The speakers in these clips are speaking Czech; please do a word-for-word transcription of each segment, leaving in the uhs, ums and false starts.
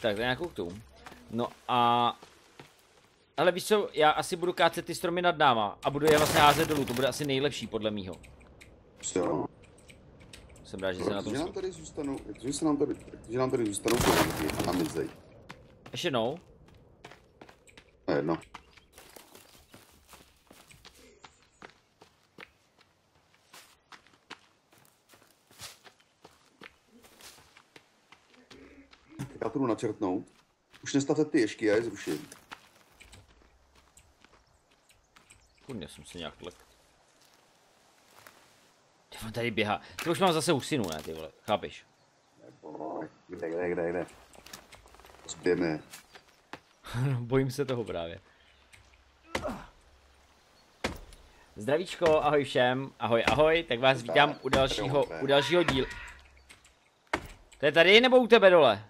Tak, to nějakou k tomu. No a... Ale víš co, já asi budu kácet ty stromy nad náma a budu je vlastně házet dolů, to bude asi nejlepší podle mýho. Co? Jsem rád, že se na tom... nám tady zůstanou, protože nám tady, protože nám tady zůstanou kolanky a mizej. Ještě jednou? A jedno. Já to jdu načrtnout. Už nestavte ty ješky, já je zruším. Kurně jsem se nějak tlek. Ty tady běhá. Ty už mám zase husinu, ne ty vole, chápeš? Kde, kde, kde, kde? Zbějme. Bojím se toho právě. Zdravíčko, ahoj všem, ahoj, ahoj, tak vás vítám u dalšího, u dalšího dílu. To je tady nebo u tebe dole?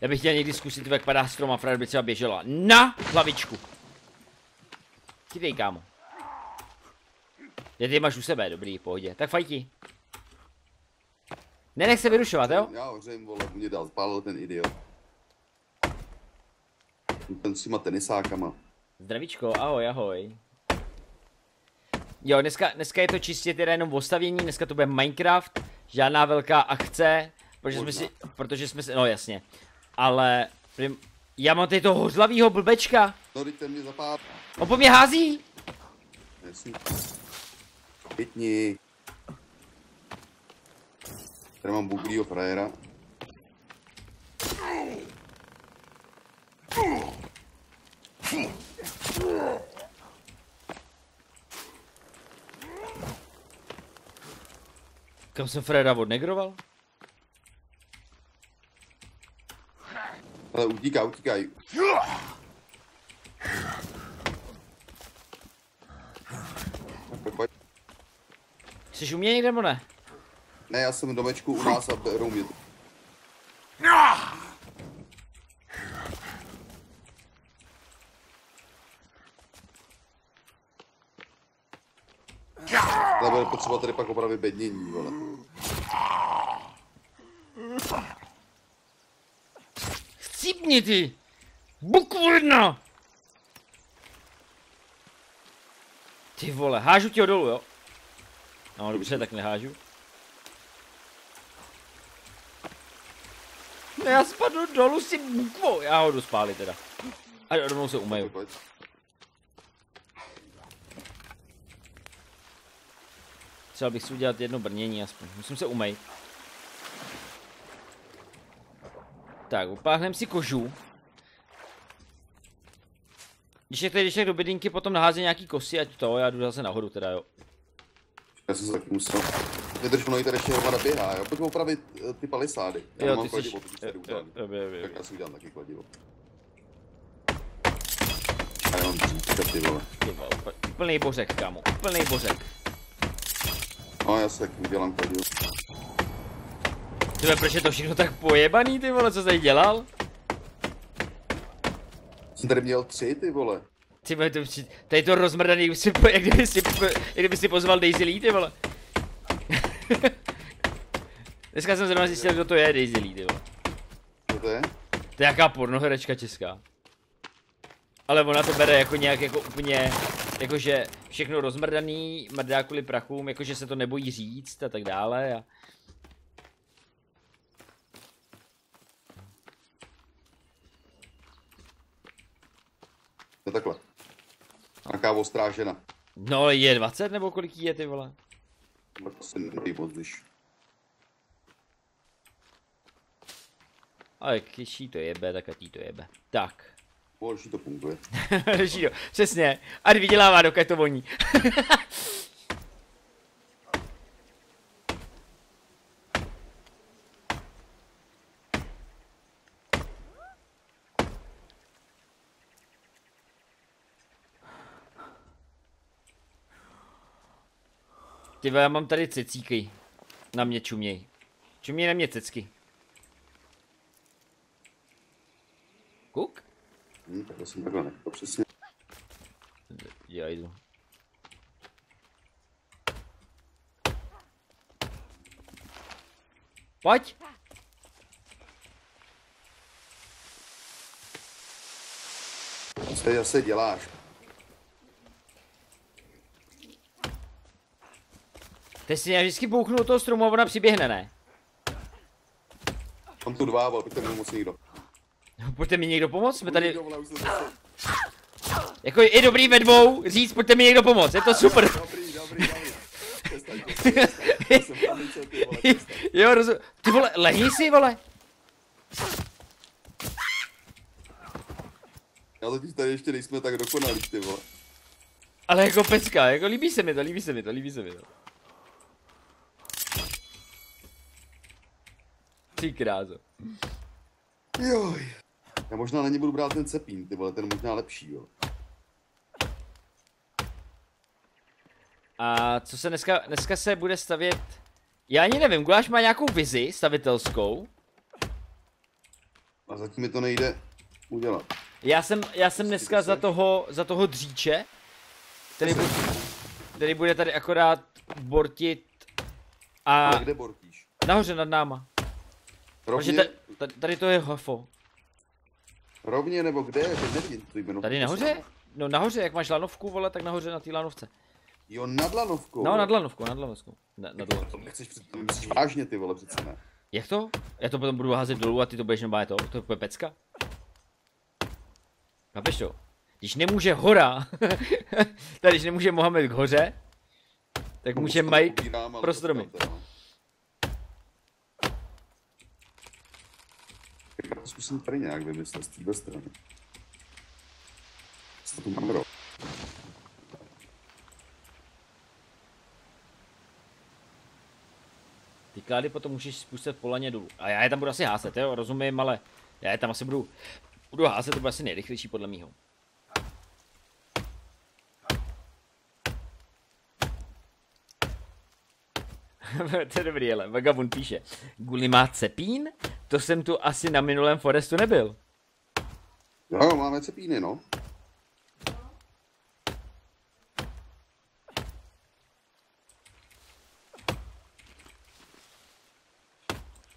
Já bych chtěl někdy zkusit, jak padá strom a Fred by třeba běžela na hlavičku. Chytej, kámo. Já ty máš u sebe, dobrý, v pohodě. Tak fajti. Nenech se vyrušovat, jo? Já hořím, vole, mě dal, spálil ten idiot. Ten s těma tenisákama. Zdravíčko, ahoj, ahoj. Jo, dneska, dneska je to čistě teda jenom ostavění, dneska to bude Minecraft. Žádná velká akce, protože Možná. jsme si, protože jsme si, no jasně. Ale, prim, já mám tady toho hořlavýho blbečka. Sorry, ten mě zapálil. On po mě hází. Jasně. Pětni. Tady mám bublýho frajera. Kam jsem frajera odnegroval? Ale utíká, utíkají. Jsi u mě někde, nebo ne? Ne, já jsem v domečku u nás a berou mě. To bude potřeba tady pak opravit bednění, vole. Chcípni, ty! Bukvrdna! Ty vole, hážu ti ho dolů, jo? No dobře, tak nehážu. No já spadnu dolů si bukvou, já ho jdu spálit teda. A rovnou se umeju. Třeba bych si udělat jedno brnění aspoň, musím se umejt. Tak, upáhneme si kožu. Když je když je do bedinky, potom nahází nějaký kosy, ať to, já jdu zase nahoru teda, jo. Já jsem se taky musel. Vydrž, ono jí tady ještě hovada běhá, jo. Pojďme opravit ty palisády. Já jo, mám kladivo, jsi... jo, jo, jo, jo, jo. Tak já si udělám taky kladivo. A já mám říčka, ty vole. Úplný bořek, kámo, úplný bořek. No, já se taky udělám kladivo. Tyhle, proč je to všechno tak pojebaný, ty vole, co jsi dělal? Jsem tady měl tři, ty vole. Ty vole, to, tady to rozmrdaný, jak, si, jak, kdyby si, jak kdyby si pozval Daisy Lee, ty vole. Dneska jsem zrovna zjistil, kdo to je Daisy Lee, ty vole. Co to je? To je jaká pornoherečka česká. Ale ona to bere jako nějak, jako úplně, jakože všechno rozmrdaný, mrdá kvůli prachům, jakože se to nebojí říct a tak dále. A... takhle. Taká ostrá žena. No je dvacet nebo kolik jí je, ty vole? Asi nejpozliš. Ale když jí to jebe, tak a tý to jebe. Tak. Boží to funguje. Boží to, přesně. Ať vydělává, dokud to voní. Ty vole, já mám tady cecíky. Na mě čuměj. Čuměj na mě cecky. Kuk? Hmm, tak jsem takhle nechal, přesně. Jajzu. Pojď! Co ty zase děláš? Teď si já vždycky bouchnu toho stromu a ona přiběhne, ne? Mám tu dva, ale pojďte mi pomoct někdo. Pojďte mi někdo pomoct? Jsme tady... Jako je dobrý ve dvou říct, pojďte mi někdo pomoct, je to super. Dobrý, dobrý, dobrý. Přestaň, přestaň. Jo, rozumím. Ty vole, lehni si, vole. Já totiž tady ještě nejsme tak dokonalí, ty vole. Ale jako pecka, jako líbí se mi to, líbí se mi to, líbí se mi to. Ty krázo. Joj. Já možná na ně budu brát ten cepín, ty vole, ten možná lepší, jo. A co se dneska, dneska se bude stavět? Já ani nevím, Guláš má nějakou vizi stavitelskou. A zatím mi to nejde udělat. Já jsem, já jsem dneska za toho, za toho dříče, který bude, který bude tady akorát bortit a... Ale kde bortíš? Nahoře nad náma. Rovně... Protože tady, tady to je hafo. Rovně nebo kde? Tady, tady nahoře? No nahoře, jak máš lanovku, vole, tak nahoře na té lanovce. Jo, nad lanovkou. No, nad lanovkou, nad lanovkou. Na, nad lanovkou. To nechceš před, to myslíš vážně, ty vole, přece ne. Jak to? Já to potom budu házet dolů a ty to budeš normálně to, to je pecka. Chápeš to? Když nemůže hora, tady když nemůže Mohamed k hoře, tak může Mike pro stromy. Zkusím tady nějak vymyslet z téhle strany. Co tu mám rok? Ty klády potom můžeš spustit polaně dolů. A já je tam budu asi házet, jo, rozumím, ale já je tam asi budu, budu házet, to bude asi nejrychlejší podle mýho. To je dobrý, ale Vagabund píše, Guli má cepín? To jsem tu asi na minulém Forestu nebyl. Jo, máme cepíny, no.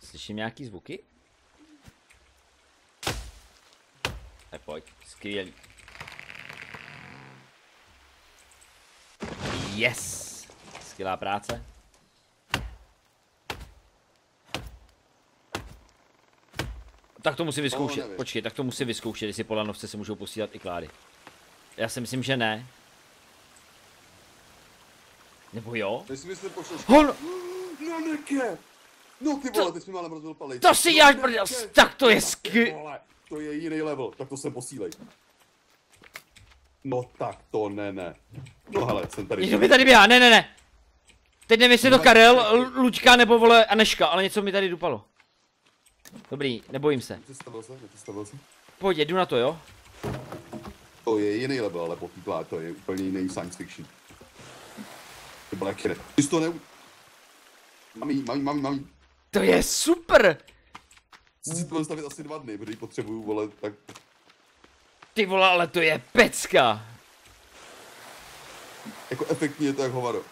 Slyším nějaký zvuky? Ne, pojď, skvělý. Yes! Skvělá práce. Tak to musím vyzkoušet, no, počkej, tak to musím vyzkoušet, jestli po lanovce se můžou posílat i klády. Já si myslím, že ne. Nebo jo? Teď si myslím, Hon... No neke! No ty vole, to... teď mi málem rozbil palec. To si já brděl, tak to je skvělé. Vole, to je jiný level, tak to se posílej. No tak to ne, ne. No hele, jsem tady. Někdo mi tady běhá, ne, ne, ne. Teď nevím, jestli to Karel, Luďka nebo vole Aneška, ale něco mi tady dupalo. Dobrý, nebojím se. Nezastavil se, nezastavil se. Pojď, jdu na to, jo? To je jiný level, ale potýplá, to je úplně jiný science fiction. To byla kire. Ty jsi to ne... Mami, mami, mami, mami. To je super! Jsi to stavit asi dva dny, protože ji potřebuju, vole, tak... Ty vole, ale to je pecka! Jako efektní je to jak hovado.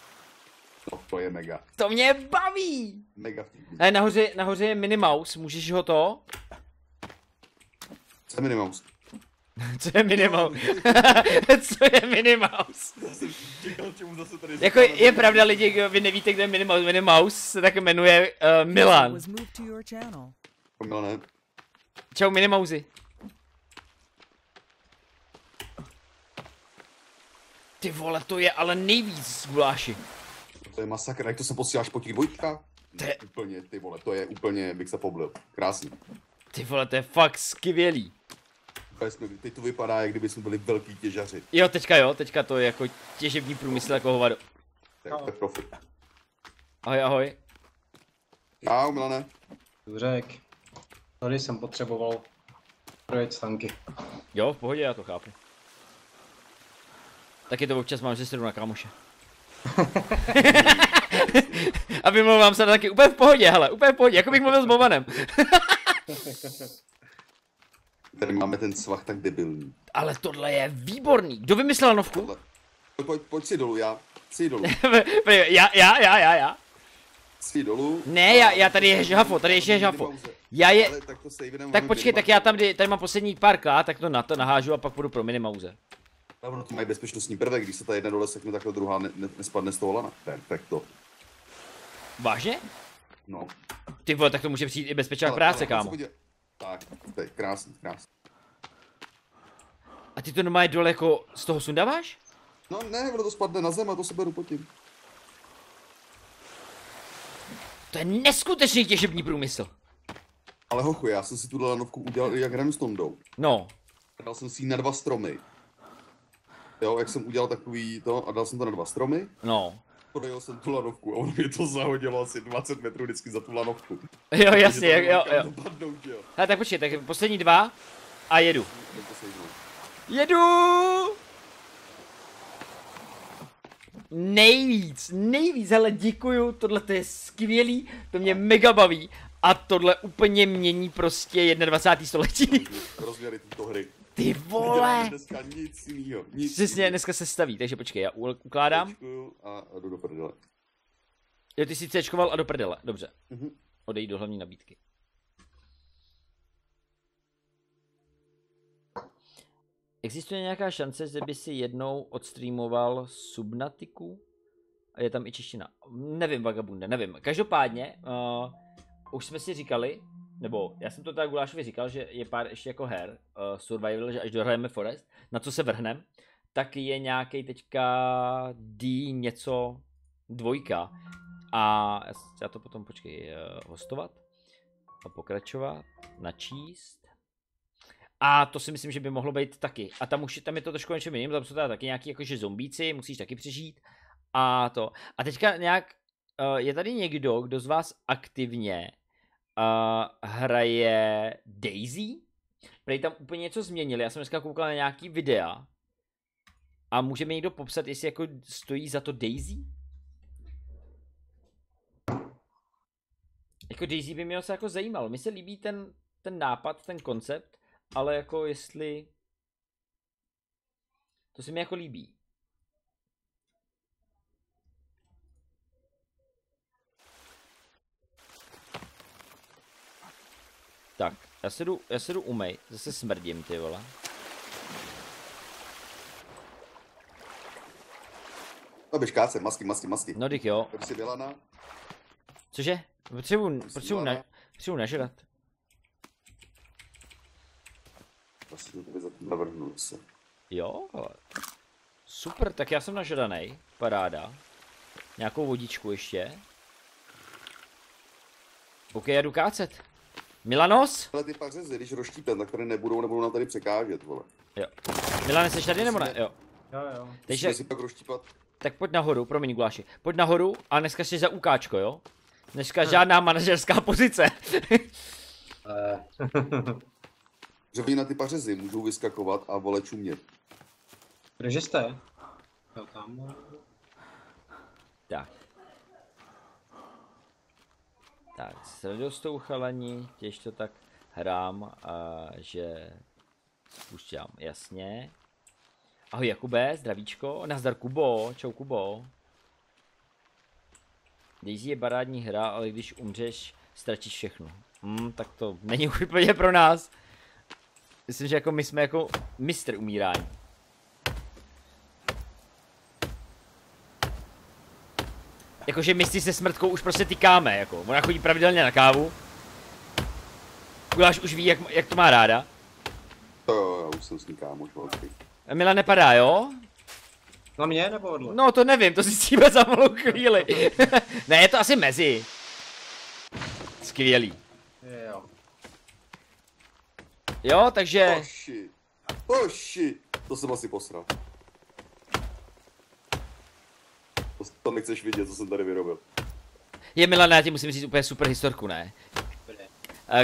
To, to je mega. To mě baví! Mega vtipný. Ale nahoře, nahoře je Minimaus, můžeš ho to? Co je Minimaus? Co je Minimaus? Co je Minimaus? Já jsem čekal, čemu zase tady... Jako je pravda lidi, vy nevíte, kdo je Minimaus. Minimaus se tak jmenuje uh, Milan. Milane. Čau Minimausi. Ty vole, to je ale nejvíc Guláši. To je masakr, jak to se posíláš po těch dvojkách? Te... Úplně, ty vole, to je úplně, bych se poblil. Krásný. Ty vole, to je fakt skvělý. Teď to vypadá, jak kdyby jsme byli velký těžaři. Jo, teďka jo, teďka to je jako těžební průmysl, jako hovado. Tak, tak profi. Ahoj, ahoj. Ahoj, Milane. Dobře, tady jsem potřeboval projet stanky. Jo, v pohodě, já to chápu. Taky to občas mám, že se jdu na kámoše. A vymlouvám se taky úplně v pohodě, hele, úplně v pohodě, jako bych mluvil s Bovanem. Tady máme ten svah tak debilní. Ale tohle je výborný, kdo vymyslel lanovku? Tohle, Pojď, pojď si dolů, já. Si dolů. já, já, já, já, já. Si dolů. Ne, já, já tady je žafo, tady ještě je žafo. Já je... Ale tak, to tak počkej, tak já tam, tady mám poslední pár klát, tak to na to nahážu a pak půjdu pro minimauze. Pravno, to mají bezpečnostní prvek, když se ta jedna dole sekne, takhle druhá ne, ne, nespadne z toho lana. Perfekto. Vážně? No. Ty vole, tak to může přijít i bezpečák práce, kámo. Tak, to je krásný, krásný. A ty to normálně dole jako z toho sundáváš? No ne, ono to spadne na zem a to se beru potím. To je neskutečný těžební průmysl. Ale hochu, já jsem si tuhle lanovku udělal jak Remstone jdou. No. Dal jsem si ji na dva stromy. Jo, jak jsem udělal takový to a dal jsem to na dva stromy. No. Podejl jsem tu lanovku a ono mě to zahodilo asi dvacet metrů vždycky za tu lanovku. Jo, jasně, jak, jo, jo. Dopadnout, jo. Hele, tak počkej, tak poslední dva a jedu. Jedu! Nejvíc, nejvíc, hele, děkuju, tohle to je skvělý, to mě mega baví. A tohle úplně mění prostě dvacátého prvního století. Rozměry této hry. Ty vole! Dneska nic jinýho, nic Přesně, jinýho. Dneska se staví, takže počkej, já ukládám. Cčkuju a jdu do prdele. Jo, ty si cčkoval a do prdele, dobře. Uh-huh. Odejď do hlavní nabídky. Existuje nějaká šance, že by si jednou odstreamoval Subnatiku? A je tam i čeština. Nevím, vagabunde, nevím. Každopádně, uh, už jsme si říkali, nebo já jsem to tak Gulášovi říkal, že je pár ještě jako her, uh, survival, že až dohrajeme Forest, na co se vrhnem, tak je nějaký teďka D něco dvojka. A já to potom počkej, uh, hostovat a pokračovat, načíst. A to si myslím, že by mohlo být taky. A tam už tam je to trošku něčem jiným, tam jsou teda taky nějaký jakože zombíci, musíš taky přežít. A to. A teďka nějak uh, je tady někdo, kdo z vás aktivně Uh, hraje Daisy. Prej tam úplně něco změnili. Já jsem dneska koukal na nějaký videa. A může mi někdo popsat, jestli jako stojí za to Daisy? Jako Daisy by mě se jako zajímalo. Mně se líbí ten, ten nápad, ten koncept, ale jako jestli... To se mi jako líbí. Tak, já se jdu, já se jdu umej, zase smrdím, ty vole. No běž kácem, masky, masky, masky. No dík jo. Jsi byla na... Cože? Potřebuji, potřebuji, na, potřebuji nažrat. Vlastně to navrhnul se. Jo, ale... Super, tak já jsem nažranej, paráda. Nějakou vodičku ještě. OK, já jdu kácet. Milanos? Ale ty pak řezi, když roštíte, tak tady nebudou, nebudou nám tady překážet, vole. Jo. Milane, jsi tady nebo ne? Jo. Jo, jo. Takže si pak roštípat. Tak pojď nahoru, promiň Guláši. Pojď nahoru a dneska jsi za ukáčko, jo? Dneska hm. žádná manažerská pozice. Že oni na ty pařezy můžou vyskakovat a vole čumět. Kdeže jste? Jo, tam. Tak. Tak, s radostou chalani, těž to tak hrám, a že spušťám, jasně. Ahoj Jakube, zdravíčko, nazdar Kubo, čau Kubo. Daisy je barádní hra, ale když umřeš, ztratíš všechno. Hmm, tak to není úplně pro nás. Myslím, že jako my jsme jako mistr umírání. Jakože my si se smrtkou už prostě tykáme, jako. Ona chodí pravidelně na kávu. Guláš už ví, jak, jak to má ráda. To jo, já už jsem s ní kámoš velký. Mila nepadá, jo? Na mě nebo odle? No to nevím, to zjistíme za malou chvíli. Ne, je to asi mezi. Skvělý. Jo. Jo, takže... Oh shit. Oh shit. To jsem asi posral. To nechceš vidět, co jsem tady vyrobil. Je Milane, já ti musím říct úplně super historku, ne?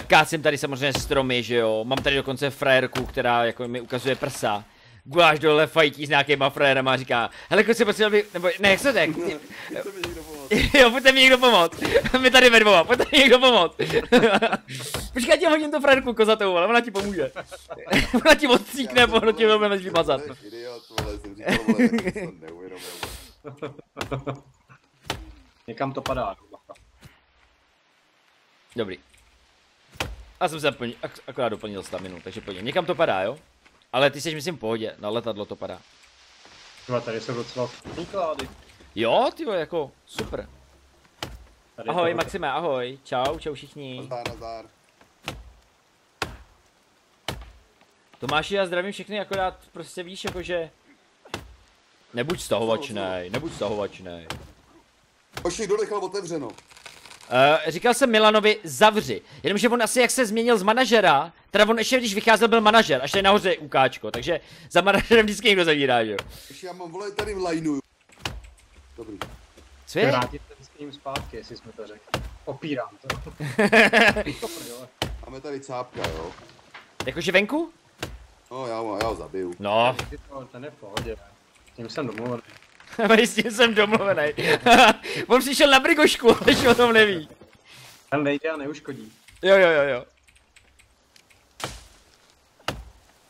Kácím tady samozřejmě stromy, že jo. Mám tady dokonce frajerku, která jako mi ukazuje prsa. Guláš dole fajtí s nějakýma frajerama a říká, hele kluci, potřeba by, nebo ne, jak se tak? Jo, pojďte mi někdo pomoct. My tady ve dvou, pojďte mi někdo pomoct. Počkej, ti hodím tu frajerku kozatou, ale ona ti pomůže. Ona ti odstříkne, po ti velmi než vymazat. Někam to padá. Dobrý. A jsem se plnil, ak, akorát doplnil staminu, takže pojďme. Někam to padá, jo? Ale ty jsi, myslím, v pohodě, na letadlo to padá. No, tady jsou docela výklády. Jo, ty jako super. Tady ahoj, Maxime, ahoj. Čau, čau všichni. Nazdar, nazdar. Tomáši, já zdravím všechny, akorát prostě víš, jakože... Nebuď stahovačnej, nebuď stahovačnej. Oši, kdo nechal otevřeno? Uh, říkal jsem Milanovi, zavři. Jenomže on asi jak se změnil z manažera, teda on ještě když vycházel byl manažer, až tady nahoře je ukáčko, takže za manažerem vždycky někdo zavírá, že jo. Ještě já mám vole tady v lineu. Dobrý. Co je? Vrátit ten s ním zpátky, jestli jsme to řekli. Opírám to. Dobrý, jo. Máme tady cápka, jo. Jakože venku? No, já ho, já ho zabiju. No. Ten je v pohodě, s ním jsem domluvený. S tím jsem domluvený. On přišel na brigošku, ale že o tom neví. Tam nejde a neuškodí. Jo, jo, jo, jo.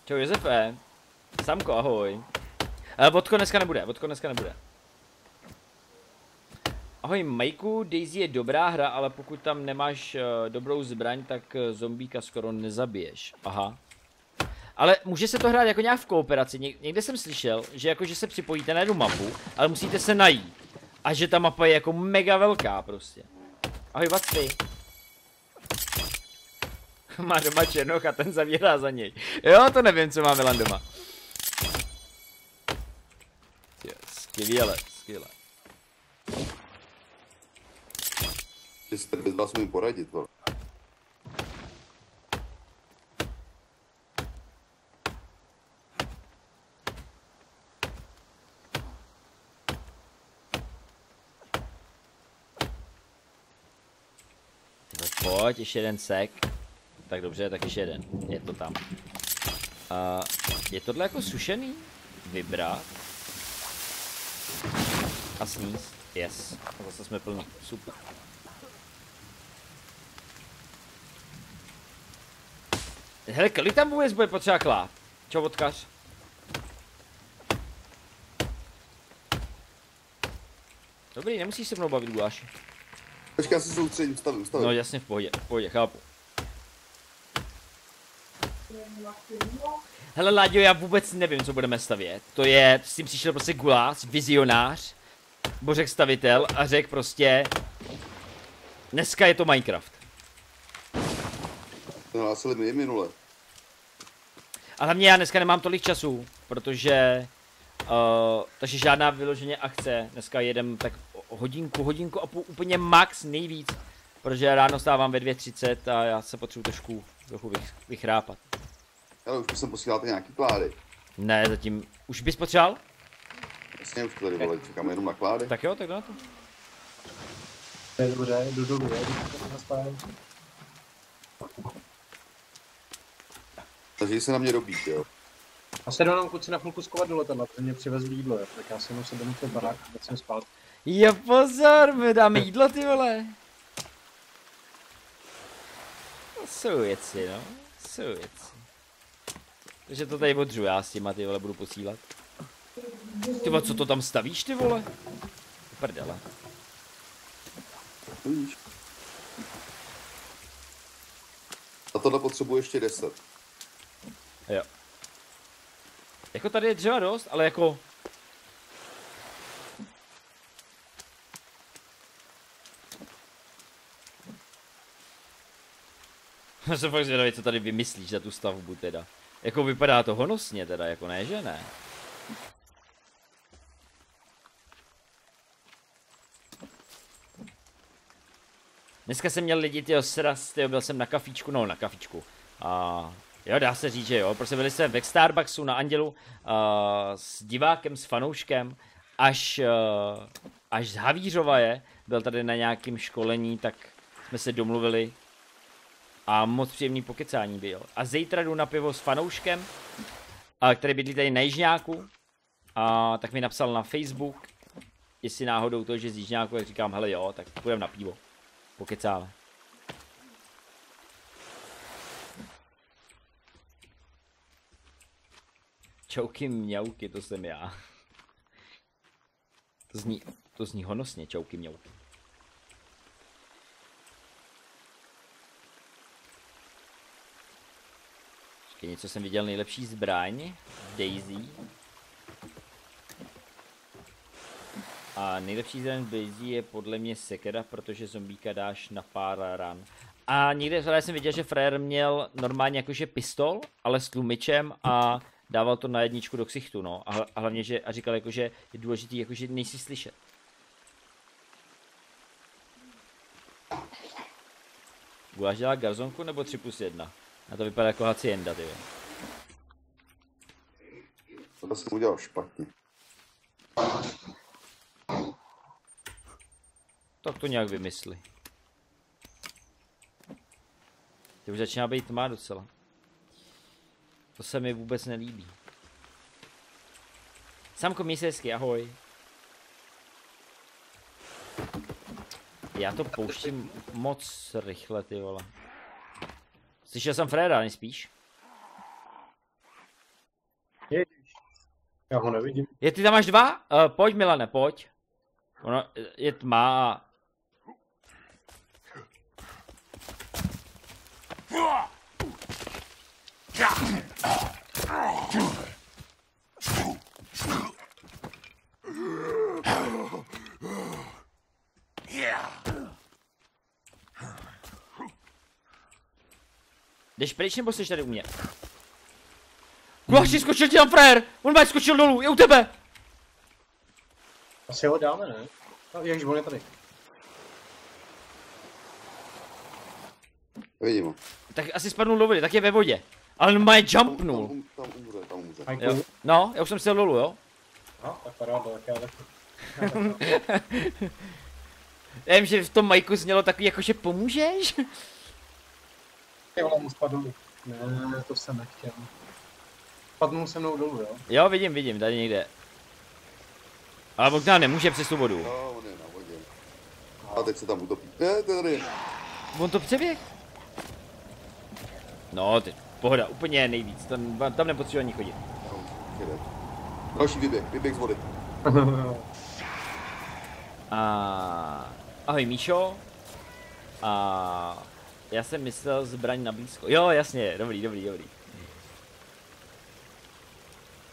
Čau Josefe. Samko, ahoj. Ale vodko dneska nebude, vodko dneska nebude. Ahoj Majku, Daisy je dobrá hra, ale pokud tam nemáš dobrou zbraň, tak zombíka skoro nezabiješ. Aha. Ale může se to hrát jako nějak v kooperaci, někde jsem slyšel, že jako že se připojíte na jednu mapu, ale musíte se najít. A že ta mapa je jako mega velká prostě. Ahoj Vatsy. Má doma Černocha, ten zavírá za něj. Jo, to nevím, co má Milan doma. Skvěle, skvěle. Ty jste bez vás umím poradit, vole. Pojď, ještě jeden sek. Tak dobře, tak ještě jeden. Je to tam. Uh, je tohle jako sušený? Vybrat. A sníst. Yes. A zase jsme plno. Super. Hele, kolik tam vůbec bude potřeba klát? Čau, odkař. Dobrý, nemusíš se mnou bavit, Guláši. Počkej, já se soustředím, stavím, stavím. No jasně, v pohodě, v pohodě, chápu. Hele Láďo, já vůbec nevím, co budeme stavět. To je, s tím přišel prostě Gulas, vizionář, bořek stavitel a řekl prostě, dneska je to Minecraft. To hlásili mi minule. A hlavně já dneska nemám tolik času, protože... Uh, takže žádná vyloženě akce, dneska jedem tak hodinku, hodinku a půl, úplně max nejvíc, protože ráno stávám ve dvě třicet a já se potřebuji trošku, trochu vych, vychrápat. Ale už jsem posílal ty nějaký klády. Ne, zatím, už bys potřeboval? Jasně, už tady vole, čekáme jenom na klády. Tak jo, tak na to. Dobře, jdu dolů, jdu na spájenku. Takže se na mě dobít, jo. A se dám kluci na chvilku skovat do letadla, protože mě přivezli jídlo, jo. Tak já si musím domů ten barák a jsem spát. Jo, pozor, my dáme jídlo, ty vole. No, jsou věci, no, jsou věci. Takže to tady odřu já s těma, ty vole, budu posílat. Ty vole, co to tam stavíš, ty vole? Prdele. A tohle potřebuji ještě deset. Jo. Jako tady je dřeva dost, ale jako... Já jsem fakt zvědavý, co tady vymyslíš za tu stavbu teda. Jako vypadá to honosně teda, jako ne, že ne? Dneska jsem měl lidi, tyjo, sraz, tyjo, byl jsem na kafičku, no na kafičku. A... Jo, dá se říct, že jo, protože byli jsme ve Starbucksu na Andělu uh, s divákem, s fanouškem, až, uh, až z Havířova je, byl tady na nějakém školení, tak jsme se domluvili a moc příjemný pokecání byl. A zítra jdu na pivo s fanouškem který bydlí tady na Jižňáku, a tak mi napsal na Facebook, jestli náhodou to, že z Jižňáku, jak říkám, hele jo, tak půjdeme na pivo, pokecáme. Čauky mňauky, to jsem já. To zní, to zní honosně, čauky mňauky. Ještě něco jsem viděl, nejlepší zbraň, Daisy. A nejlepší zbraň Daisy je podle mě sekera, protože zombíka dáš na pár ran. A někde jsem viděl, že frajer měl normálně jakože pistol, ale s tlumičem a dával to na jedničku do ksichtu, no. A hlavně, že a říkal jako, že je důležitý, jako, že nejsi slyšet. Guláš dělá garzonku nebo tři plus jedna? A to vypadá jako hacienda, ty. To jsem udělal špatně. Tak to nějak vymysli. To už začíná být tmá docela. To se mi vůbec nelíbí. Samko Mísesky, ahoj. Já to pouštím moc rychle, ty vole. Slyšel jsem Freda, nejspíš? Já ho nevidím. Je, ty tam máš dva? Uh, pojď, Milane, pojď. Ono je tma. Jdeš pryč, nebo jsi tady u mě? Kulaši, skočil ti tam frajer! On má skočil dolů, je u tebe! Asi ho dáme, ne? No, ježiš, on je tady. Vidím. Tak asi spadnul do vody, tak je ve vodě. Ale má je jumpnul. Tam, tam, tam umře, tam umře. Jo. No, já už jsem si dolů, jo? No, tak paráda, tak já taky. Já vím, že v tom majku znělo takový, jakože pomůžeš? Jo, mu spadl. Ne, ne, to jsem nechtěl. Spadnul se mnou dolů, jo? Jo, vidím, vidím, tady někde. Ale Bogdan nemůže přes tu vodu. No, on je na vodě. A teď se tam utopí. Ne, tady. On to přeběh? No, teď pohoda, úplně nejvíc. Tam, tam nepotřebuji ani chodit. Další vyběh, vyběh z vody. A... Ahoj, Míšo. A... Já jsem myslel zbraň na blízko. Jo, jasně, dobrý, dobrý, dobrý.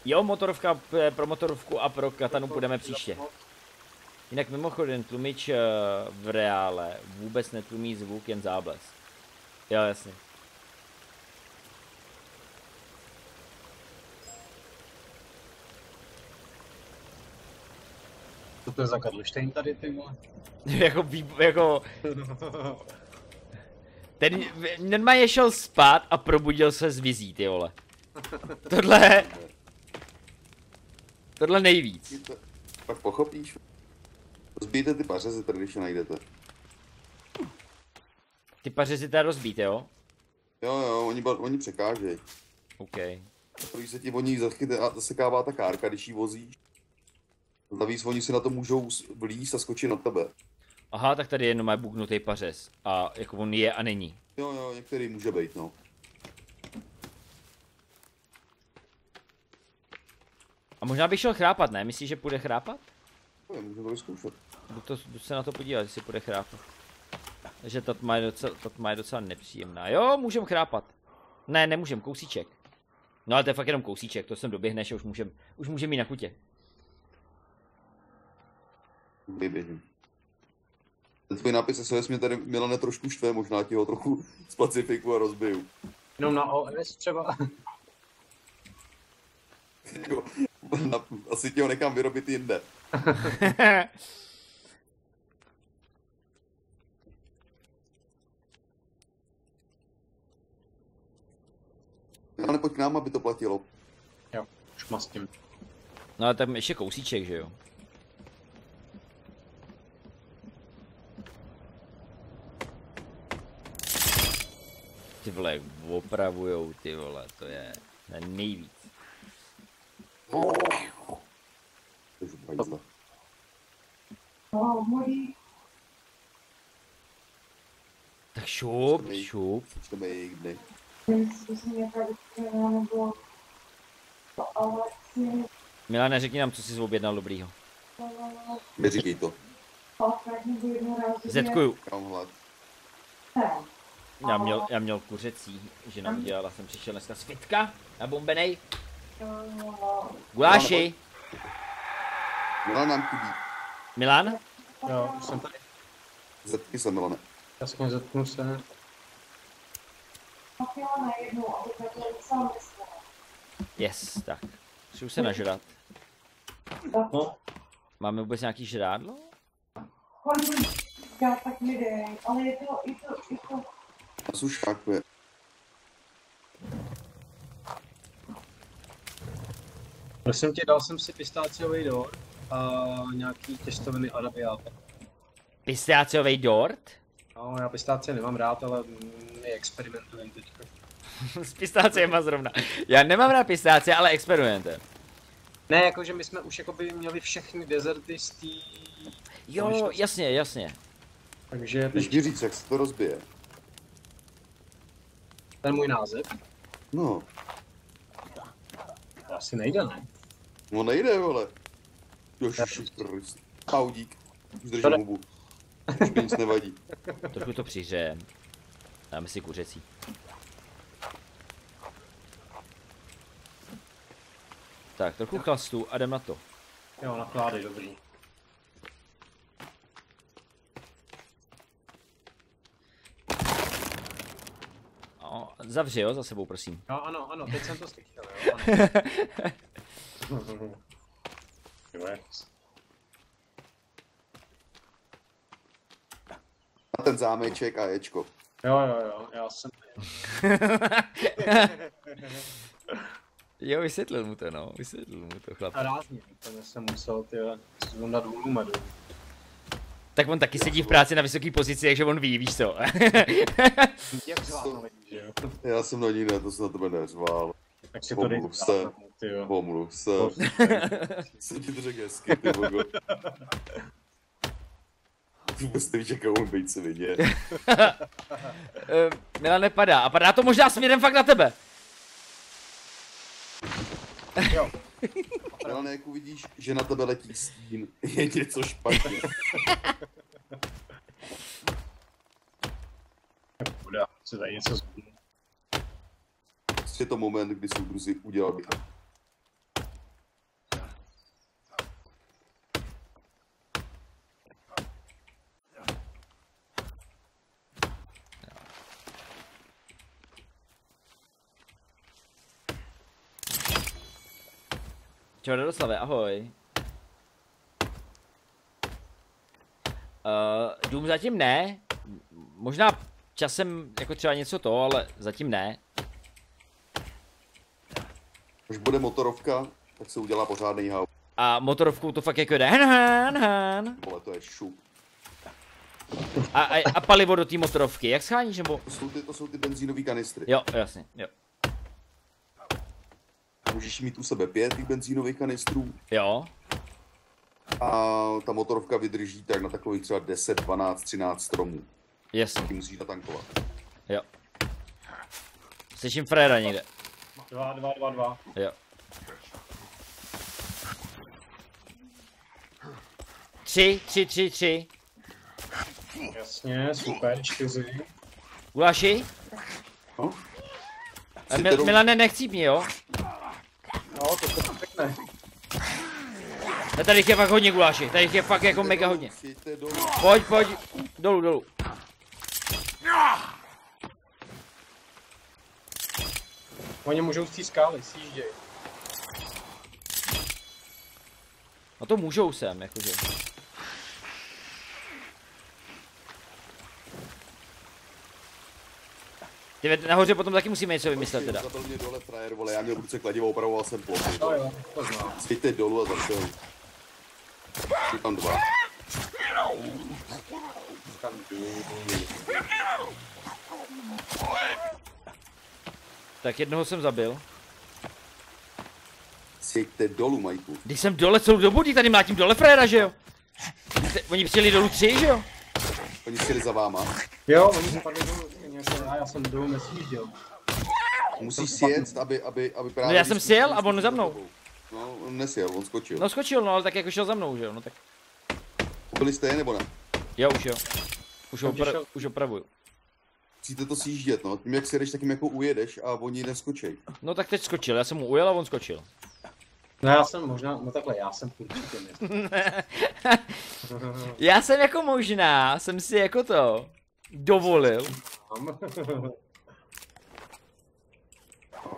Jo, motorovka pro motorovku a pro katanu půjdeme příště. Jinak mimochodem tlumič v reále vůbec netlumí zvuk, jen záblesk. Jo, jasně. Co to je za Karlštejn tady, ty vole? Jako, jako... Ten normálně šel spát a probudil se z vizí, ty vole. Tohle... Tohle nejvíc. Pak pochopíš. Rozbijte ty pařezy tady, když je najdete. Ty pařezy tady rozbíte, jo? Jo, jo, oni, oni překážejí. OK. Když se ti o nich zachyte a zasekává ta kárka, když ji vozíš. Navíc oni si na to můžou vlíz a skočit na tebe. Aha, tak tady jenom má buknutý pařez. A jako on je a není. Jo, jo, některý může být, no. A možná bych šel chrápat, ne? Myslíš, že půjde chrápat? No, můžeme to vyzkoušet. Jdu, to, jdu se na to podívat, jestli půjde chrápat. Takže ta tma je docela, ta tma je docela nepříjemná. Jo, můžem chrápat. Ne, nemůžem, kousíček. No ale to je fakt jenom kousíček, to sem doběhneš a už můžem, už můžem jít na chutě. Vyběhnu. Ten tvůj nápis S O S mě tady, Milane, trošku štve, možná ti ho trochu z Pacifiku a rozbiju. Jenom na O S třeba. Asi tě ho nechám vyrobit jinde. Ale pojď k nám, aby to platilo. Jo, už mastím. No ale tam ještě kousíček, že jo? Ty vole, opravujou, ty vole, to je nejvíc. Tak šup, šup. Milane, řekni nám, co jsi objednal dobrýho. Neříkej to. Zetkuju. Já měl, já měl kuřecí, že nám dělala, jsem přišel dneska z fitka, na bombenej. Guláši. Milan nám chudí. Milan? Jo, jsem tady. Zetky se, Milane. Já se zetnu se. Yes, tak. Musím se nažrat. No. Máme vůbec nějaký žrádlo? Já tak lidé, ale je to, je to, je to... Nás už šákuje. Prosím tě, dal jsem si pistáciový dort a nějaký těstoviny arabiáta. Pistáciový dort? No, já pistácie nemám rád, ale my experimentujeme teďka. S pistáciema zrovna. Já nemám rád pistácie, ale experimentujeme. Ne, jakože my jsme už jakoby měli všechny dezerty z tý... Jo, no, jasně, jasně. Takže... Když ti říct, jak se to rozbije. Ten můj název? No. To asi nejde, ne? No nejde, vole. Jožiši, kaudík. Už držím hubu. Už mi nic nevadí. Trochu to přiřejem. Dáme si kuřecí. Tak, trochu chlastu a jdem na to. Jo, nakládej, dobrý. Zavři, jo, za sebou, prosím. No, ano, ano, teď jsem to slyšel, jo, ano. A ten zámeček a ječko. Jo, jo, jo, já jsem... Jo, vysvětlil mu to, no, vysvětlil mu to, chlap. A rázně, protože jsem musel, tyhle, zvondat hůlu medu. Tak on taky sedí v práci na vysoké pozici, takže on ví, víš co? Já jsem na ní ne, to se na tebe neřval. Tak si to dej se, pomluv se. Se ti držek hezky, ty bogo. Vůbec nevíš, jaká on být se vidět. Milan nepadá, a padá to možná směrem fakt na tebe. Jo. Ale jak uvidíš, že na tebe letí stín, je něco špatně. Voda, se tady něco zbudí. Je to moment, kdy soudruzi udělali. Čau Radoslave, ahoj. Uh, dům zatím ne, možná časem jako třeba něco to, ale zatím ne. Až bude motorovka, tak se udělá pořádný hau. A motorovkou to fakt jako jde hen hen hen. Vole, to je šup. A, a, a palivo do té motorovky, jak scháníš nebo? To jsou ty, to jsou ty benzínový kanistry. Jo, jasně, jo. Můžeš mít u sebe pět těch benzínových kanistrů. Jo. A ta motorovka vydrží tak na takových třeba deset, dvanáct, třináct stromů. Jasně. Taky musíš natankovat. Jo. Slyším fréra někde. Dva, dva, dva, dva. Jo. Tři, tři, tři, tři. Jasně, super, čtyři. Gulaši? No? Mil Milane, nechcípni, jo? No, to se pěkné. A tady je fakt hodně guláši, tady je fakt jako mega hodně. Pojď, pojď, dolů, dolů. Oni můžou z té skály, sjížděj. No to můžou sem, jakože. Ty nahoře potom taky musíme něco vymyslet teda. Zabil mě dole frajer, vole, já měl ruce kladivo, opravoval jsem ploty. No jo, to znám. Svíjte dolů a zase ho. Jsou tam dva. Jsou tam dva. Tak jednoho jsem zabil. Sejďte dolů, Majku. Když jsem dole celou dobu, když tady mlátím dole fréra, že jo? Oni přijeli dolů tři, že jo? Oni přijeli za váma. Jo, oni se padli dolů, já jsem dolů nesjížděl. Musíš sjet, aby, aby, aby právě... No já jsem sjel a on za mnou. No, on nesjel, on skočil. No skočil, no, ale tak jako šel za mnou, že jo, no tak. Byli jste je, nebo ne? Jo, už jo. Už, opra už opravuju. Musíte to sjíždět, no, tím jak sjedeš, tak jim jako ujedeš a oni neskočej. No tak teď skočil, já jsem mu ujel a on skočil. No já jsem možná, no takhle, já jsem určitě ne. Já jsem jako možná, jsem si jako to dovolil.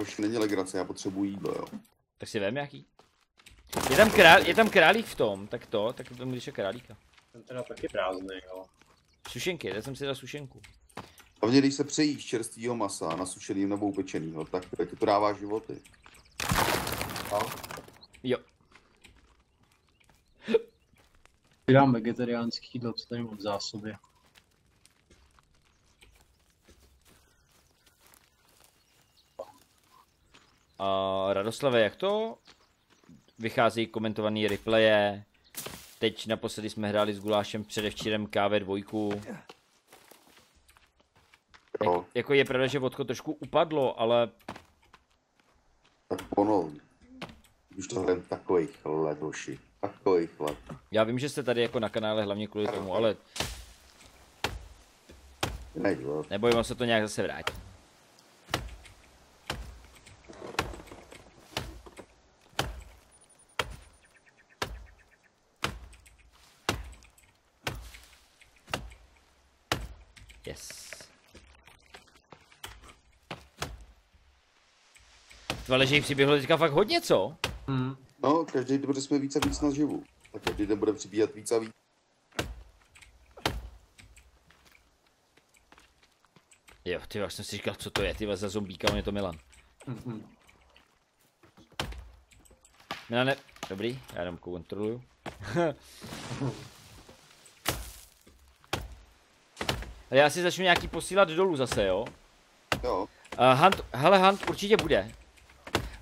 Už není legrace, já potřebuji jídlo, jo. Tak si vem nějaký. Je tam, král, je tam králík v tom, tak to, tak to můžeš králíka. Ten teda taky prázdný, jo. Sušenky, já jsem si dal sušenku. Hlavně když se přejíš čerstvýho masa na sušeným nebo upečenýho, tak ti to dává životy. A? Jo. Ty dám vegetariánský jídlo, co tady mám v zásobě. Uh, Radoslave, jak to? Vychází komentovaný replaye. Teď naposledy jsme hráli s Gulášem předevčírem ká vé dva. Jak, jako je pravda, že vodko trošku upadlo, ale... Tak ono... Už to jen takových let, hoši. Takových let. Já vím, že jste tady jako na kanále hlavně kvůli tomu, ale... Nebojím, se to nějak zase vrátí. Ale že jich přiběhlo teďka fakt hodně, co? Hmm. No, každý den jsme víc a víc naživu. Tak každý den bude přibíhat víc a víc. Jo, ty já jsem si říkal, co to je, ty za zombíka, on je to Milan. Mm-hmm. Milane, dobrý, já jenom kontroluju. Ale já si začnu nějaký posílat dolů zase, jo? Jo. Uh, Hunt, hele, Hunt určitě bude.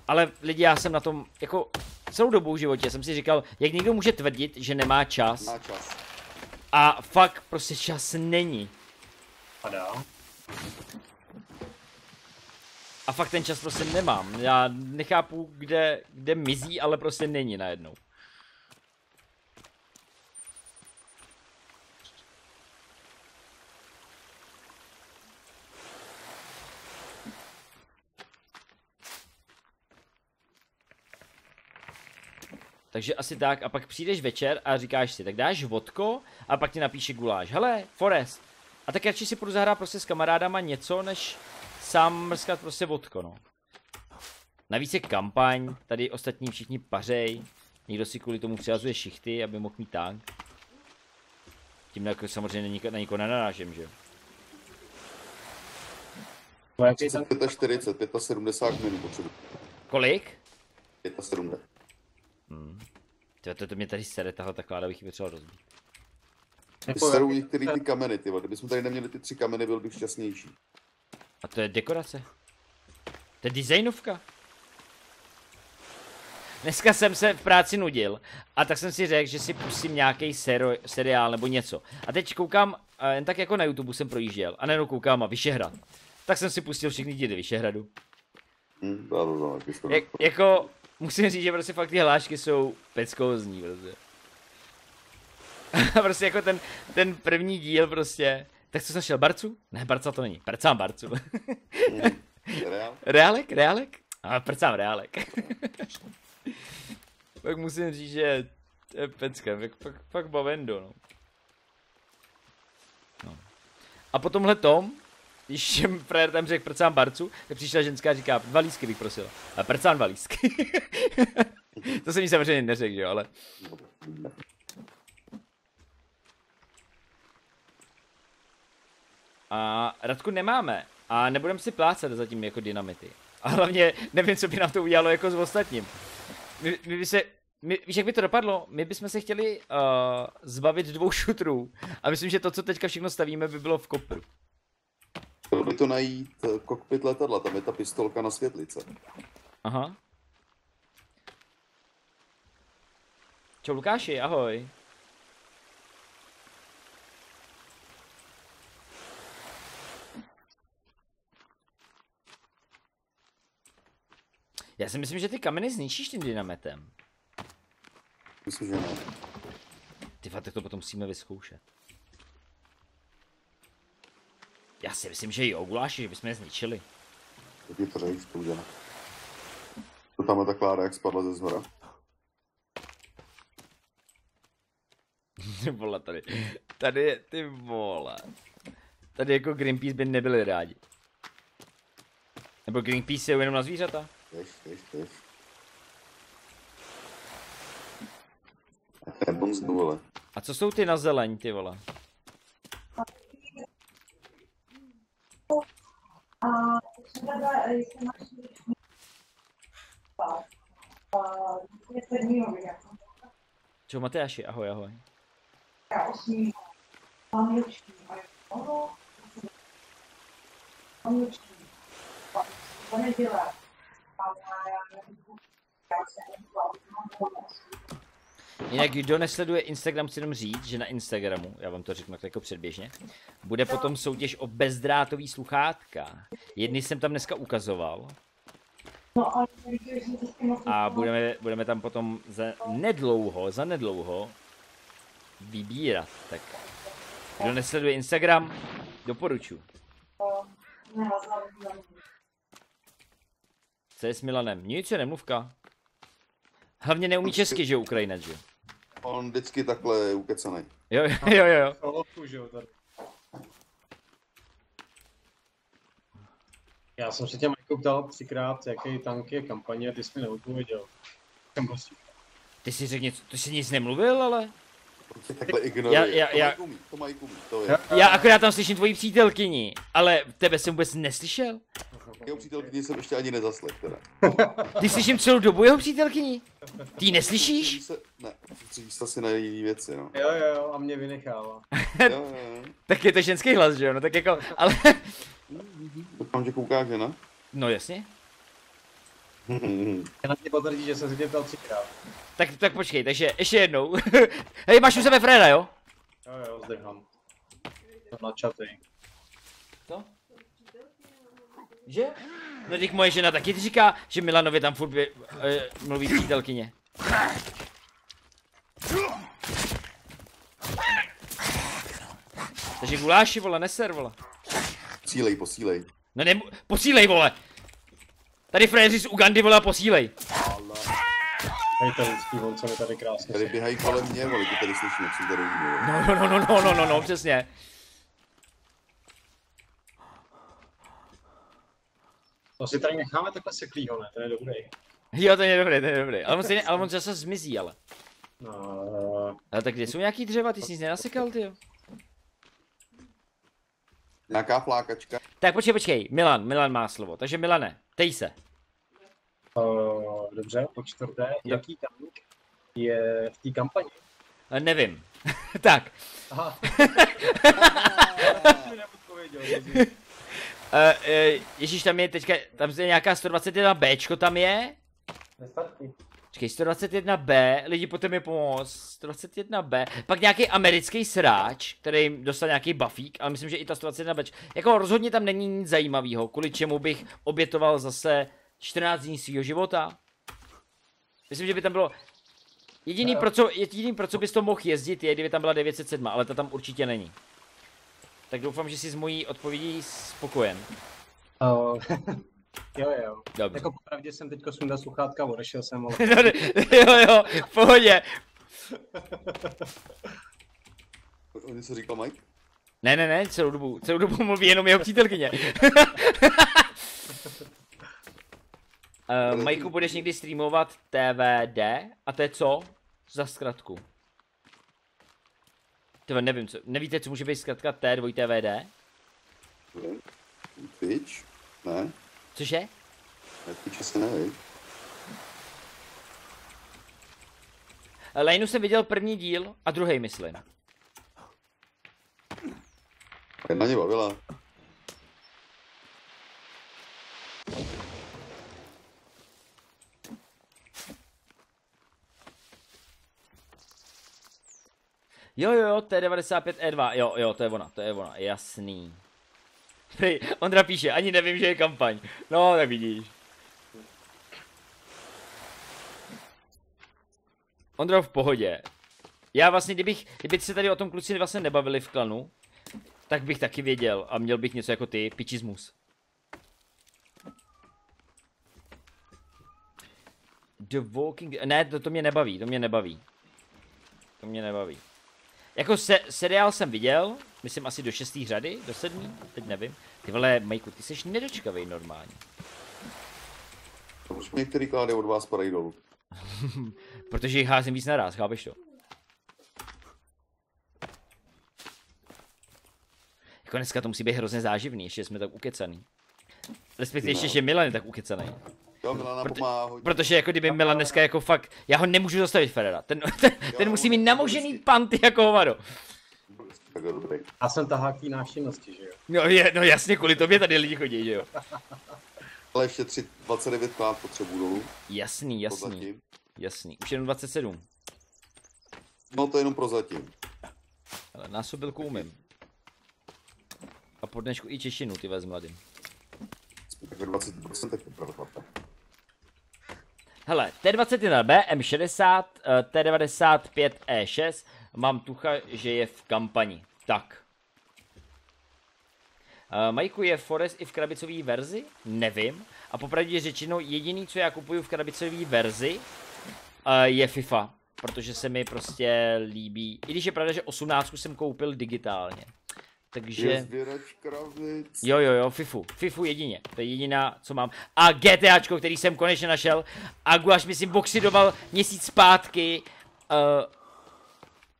Ale lidi, já jsem na tom, jako celou dobu v životě jsem si říkal, jak někdo může tvrdit, že nemá čas. Má čas. A fakt prostě čas není. Padá. A fakt ten čas prostě nemám. Já nechápu, kde, kde mizí, ale prostě není najednou. Takže asi tak, a pak přijdeš večer a říkáš si, tak dáš vodko a pak ti napíše Guláš, hele, Forest. A tak radši si půjdu zahrát prostě s kamarádama něco, než sám mrskat prostě vodko, no. Navíc je kampaň, tady ostatní všichni pařej, někdo si kvůli tomu přihazuje šichty, aby mohl mít tank. Tím jako samozřejmě na nikoho nenarážím, že jo. čtyřicet pět, sedmdesát minut potřebuji. Kolik? sedmdesát pět. Hmm. Tyhle, to, to mě tady sere, tahle taková, abych ji potřeboval rozbít. Serou některé ty kameny, ty vole. Kdybychom tady neměli ty tři kameny, byl bych šťastnější. A to je dekorace. To je designovka. Dneska jsem se v práci nudil a tak jsem si řekl, že si pustím nějaký seri seriál nebo něco. A teď koukám, jen tak jako na YouTube jsem projížděl a nejenom koukám a Vyšehrad. Tak jsem si pustil všechny díly Vyšehradu. Hmm, dá to znamená, Jak, jako... Musím říct, že prostě fakt ty hlášky jsou peckózní, prostě. Prostě jako ten, ten první díl prostě. Tak co jsem šel, Barcu? Ne, Barca to není, prcám Barcu. Reál? Reálek, reálek? A prcám reálek. Pak musím říct, že to je peckem, fakt, fakt bavendo, no. No. A po tomhle tom, když frajer tam řekl prcám Barcu, tak přišla ženská a říká, dva lísky bych prosila. A prcám dva lísky. To jsem jí samozřejmě neřekl, jo, ale... A Radku nemáme. A nebudeme si plácat zatím jako dynamity. A hlavně nevím, co by nám to udělalo jako s ostatním. My, my by se... My, víš, jak by to dopadlo? My bychom se chtěli uh, zbavit dvou šutrů. A myslím, že to, co teďka všechno stavíme, by bylo v kopru. Chtěl by to najít kokpit letadla, tam je ta pistolka na světlice. Aha. Čau Lukáši, ahoj. Já si myslím, že ty kameny zničíš tím dynametem. Myslím, že ne. Ty fakt, tak to potom musíme vyzkoušet. Já si myslím, že i o Guláši, že bychom je zničili. Tak je pořád jich spouděna. To tam je ta Klára, jak spadla ze zhora. Ty vole, tady. Tady je, ty vole. Tady jako Greenpeace by nebyli rádi. Nebo Greenpeace je jenom na zvířata. Tež, tež, tež. A co jsou ty na zeleň, ty vole? Čau Mateáši, ahoj, ahoj. Jinak kdo nesleduje Instagram, chci jenom říct, že na Instagramu, já vám to řeknu jako předběžně, bude potom soutěž o bezdrátový sluchátka. Jedny jsem tam dneska ukazoval. A budeme, budeme tam potom za nedlouho, za nedlouho vybírat. Tak kdo nesleduje Instagram, doporučuji. Co je s Milanem? Nic je nemluvka. Hlavně neumí česky, že Ukrajinec, že? On vždycky takhle je ukecanej. Jo, jo, jo, jo. Já jsem se tě Majko ptal třikrát, jaký tank je kampaně, ty jsi mi neodpověděl. Ty jsi řekl něco, ty jsi nic nemluvil, ale... Takhle ignoruje. Já, já, já... To Majku umí, to Majku umí, to je. Já akorát tam slyším tvoji přítelkyni, ale tebe jsem vůbec neslyšel. Jeho přítelkyni jsem ještě ani nezaslech teda. Ty slyším celou dobu jeho přítelkyni? Ty ji neslyšíš? Ne, stříš se asi na jiný věci, no. Jo, jo, jo, a mě vynechává. Jo, jo. Tak je to ženský hlas, že jo, no tak jako, ale... Doufám, že kouká žena? No jasně. Žena ti potvrdí, že jsem si tě ptal třikrát. Tak, tak počkej, takže ještě jednou. Hej, máš u sebe Freda, jo? Jo, jo, zdechám. Jsem načatý. To? Že? No dík, moje žena taky říká, že Milanovi tam furt by, e, mluví přítelkyně. Takže Guláši, vole, neser, vole. Posílej, posílej. No ne, posílej, vole! Tady frajeři z Ugandy, vole, posílej. Hej, ten zpívon, co mi tady krásně. Tady běhají kolem mě, vole, ty tady slyším, jak jsem tady uměl. No, no, no, no, no, no, no, přesně. To si tady necháme takhle seklýho, ne? Ten je dobrý. Jo, ten je dobrý, ten je dobrý. Ale on, se, ale on zase zmizí, ale. No. Ale tak kde jsou nějaký dřeva? Ty jsi nic nenasekal, ty jo? Nějaká flákačka. Tak počkej, počkej. Milan, Milan má slovo. Takže Milane, tej se. Uh, dobře, po čtvrté. Jaký tank je v té kampani? Uh, nevím. Tak. Aha. Uh, Ježíš, tam je teďka, tam je nějaká sto dvacet jedna béčko tam je. Počkej, sto dvacet jedna bé, lidi potom je pomoct, sto dvacet jedna bé, pak nějaký americký sráč, který jim dostal nějaký bafík, ale myslím, že i ta sto dvacet jedna bé, jako rozhodně tam není nic zajímavého, kvůli čemu bych obětoval zase čtrnáct dní svého života. Myslím, že by tam bylo, jediný pro co, jediný pro co bys to mohl jezdit je, kdyby tam byla devět set sedm, ale ta tam určitě není. Tak doufám, že jsi s mojí odpovědí spokojen. Uh, jo, jo. Dobře. Jako popravdě jsem teďko sundal sluchátka, odešel jsem, ale... jo, jo, v pohodě. On něco říkal Mike? Ne, ne, ne, celou dobu, celou dobu mluví jenom jeho přítelkyně. uh, Majku, budeš někdy streamovat T V D? A to je co? Za zkratku. Tebe nevím, co, nevíte, co může být zkrátka T dvě T V D? Twitch? Ne. Cože? Twitch asi nevím. Lejnu jsem viděl první díl a druhý, myslím. Jedna mě bavila. Jo, jo, jo, to je devadesát pět E dva. Jo, jo, to je ona, to je ona, jasný. Hej, Ondra píše, ani nevím, že je kampaň. No, tak vidíš. Ondro, v pohodě. Já vlastně, kdybych, kdyby se tady o tom kluci vlastně nebavili v klanu, tak bych taky věděl a měl bych něco jako ty, pičismus. The Walking... Ne, to, to mě nebaví, to mě nebaví. To mě nebaví. Jako se, seriál jsem viděl, myslím asi do šestý řady, do sedmý, teď nevím. Ty vole, Majku, ty jsi nedočkavej normálně. To už některý klády od vás padají dolů. Protože jich házím víc naraz, chápeš to? Jako dneska to musí být hrozně záživný, ještě jsme tak ukecaný. Respektive ještě, že Milan je tak ukecaný. Proto, protože jako kdyby Milan dneska jako fakt, já ho nemůžu zastavit, Ferrera, ten, ten, ten musí mít namožený panty jako hovado. Já jsem taháký návštěvnosti, že jo? No, je, no jasně, kvůli tobě tady lidi chodí, že jo? Ale ještě dvacet devět klát potřebuju dolů. Jasný, jasný, jasný, už jenom dvacet sedm. No to jenom prozatím. Ale násobilku umím. A po dnešku i češtinu, ty vezmu mladým. dvacet procent hele, T dvacet jedna B, M šedesát, T devadesát pět, E šest, mám tucha, že je v kampani. Tak. Uh, Majku, je Forest i v krabicové verzi? Nevím. A popravdě řečeno, jediný, co já kupuju v krabicové verzi, uh, je FIFA. Protože se mi prostě líbí. I když je pravda, že osmnáctku jsem koupil digitálně. Takže... Jo, jo, jo, Fifu. Fifu jedině. To je jediná, co mám. A GTAčko, který jsem konečně našel. A Guláš mi si boxidoval měsíc zpátky. Uh,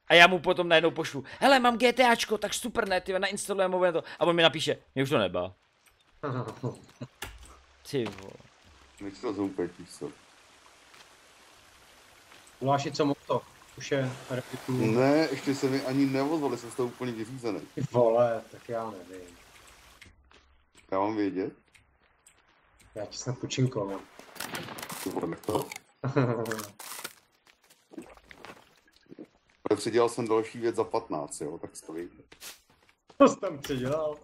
a já mu potom najednou pošlu. Hele, mám GTAčko, tak super, ne, ty, nainstalujeme mu to. A on mi napíše, mě už to nebá. Ty vole. Nech to zoupetíš, co? Guláši, co mu to? Už je repliků. Ne, ještě se mi ani nevozvali, jsem z toho úplně vyřízený. Vole, tak já nevím. Já mám vědět? Já ti snad počinkovám. Ty vole, nech to. Ale předělal jsem další věc za patnáct, jo, tak to víte. Co jsi tam předělal?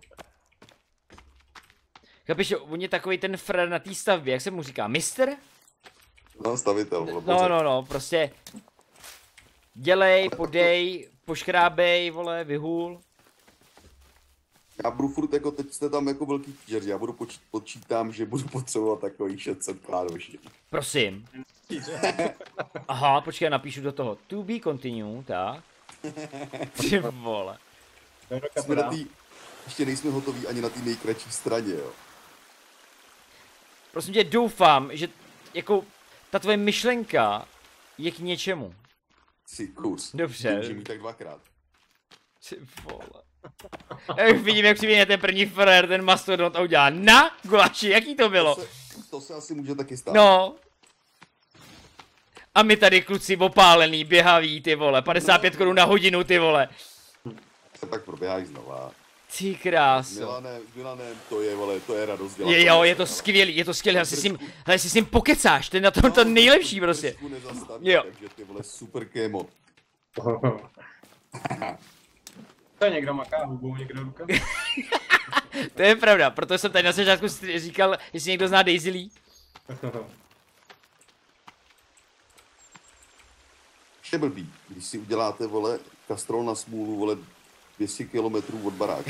Chápeš, on je takový ten frér na té stavbě, jak se mu říká, mistr? No, stavitel. No, no, no, prostě... Dělej, podej, poškrábej, vole, vyhůl. Já budu furt jako, teď jste tam jako velký tížer, já budu poč počítám, že budu potřebovat takový šest set kládoši. Prosím. Aha, počkej, napíšu do toho. To be continue, tak. Ty vole. Jsme na tý, ještě nejsme hotoví ani na té nejkratší straně, jo. Prosím tě, doufám, že jako ta tvoje myšlenka je k něčemu. Si kus. Dobře. Můžu mít tak dvakrát. Ty vole. Já už vidím, jak přiběhne ten první frér, ten mastodont a udělá na Guláši, jaký to bylo? To se, to se asi může taky stát. No. A my tady kluci opálený, běhaví, ty vole, padesát pět no. Korun na hodinu, ty vole. Se tak proběháš znova. Ty krásu. Milane, Milane, to je, vole, to je radost dělat. Je, jo, je to skvělý, je to skvělý, hele, si s ním, hele, si s ním pokecáš, to je na tom no, to nejlepší prostě. Jo. Takže ty vole, super kémo. To je někdo maká hubou, někdo ruka. To je pravda, protože jsem tady na začátku říkal, jestli někdo zná Daisy Lee. Je blbý, když si uděláte, vole, kastrol na smůlu, vole, dvě stě kilometrů od baráku.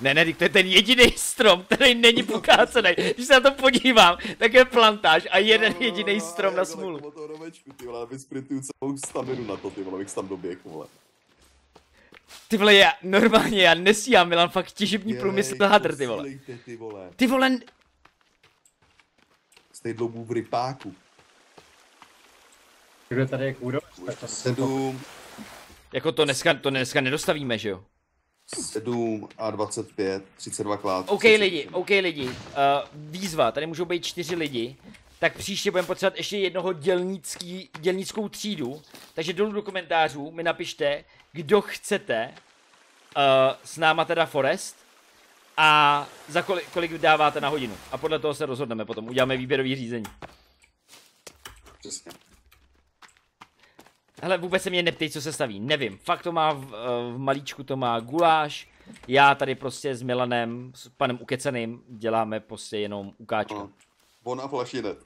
Ne, ne, to je ten jediný strom, který není pokácený. Když se na to podívám, tak je plantáž a jeden no, no, jediný strom no, no, na smůlu. Jako motorovečku, ty vole, vysprintuju celou staminu na to, ty vole, bych tam doběh, vole. Ty vole, já normálně, já nesíhám, Milan, fakt těžební průmysl hadr, ty vole. Ty vole. Ty vole. Stej dlouhou v rypáku. Kdo tady je kůdo? sedm. Jako to dneska, to dneska nedostavíme, že jo? sedm a dvacet pět, třicet dva klát. OK lidi, OK lidi, uh, výzva, tady můžou být čtyři lidi, tak příště budeme potřebovat ještě jednoho dělnický, dělnickou třídu, takže dolů do komentářů mi napište, kdo chcete uh, s náma teda Forest a za kolik, kolik dáváte na hodinu a podle toho se rozhodneme potom, uděláme výběrový řízení. Přesně. Hele, vůbec se mě neptej, co se staví, nevím. Fakt to má v, v malíčku, to má Guláš. Já tady prostě s Milanem, s panem Ukeceným, děláme prostě jenom ukáčku. No. Bon a flash jde.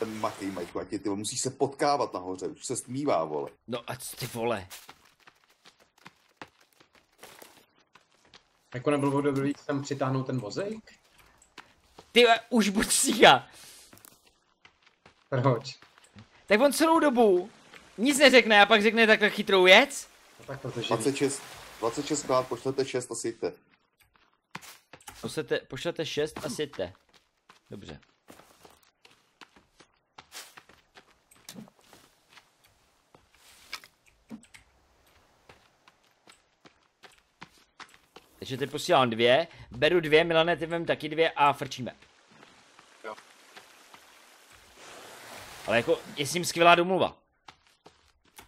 Ale makej, Majku, ty musíš se potkávat nahoře, už se stmívá, vole. No a ty vole. Jako nebylo dobrý tam přitáhnout ten mozaik? Ty už buď sícha. Proč? Tak on celou dobu nic neřekne a pak řekne takhle chytrou věc? No tak protože... dvacet šest, dvacet šest krát pošlete šest a sejte. Pošlete, pošlete šest a sejte. Dobře. Takže teď posílám dvě, beru dvě, Milane, ty vem taky dvě a frčíme. Jo. Ale jako, je s ním skvělá domluva.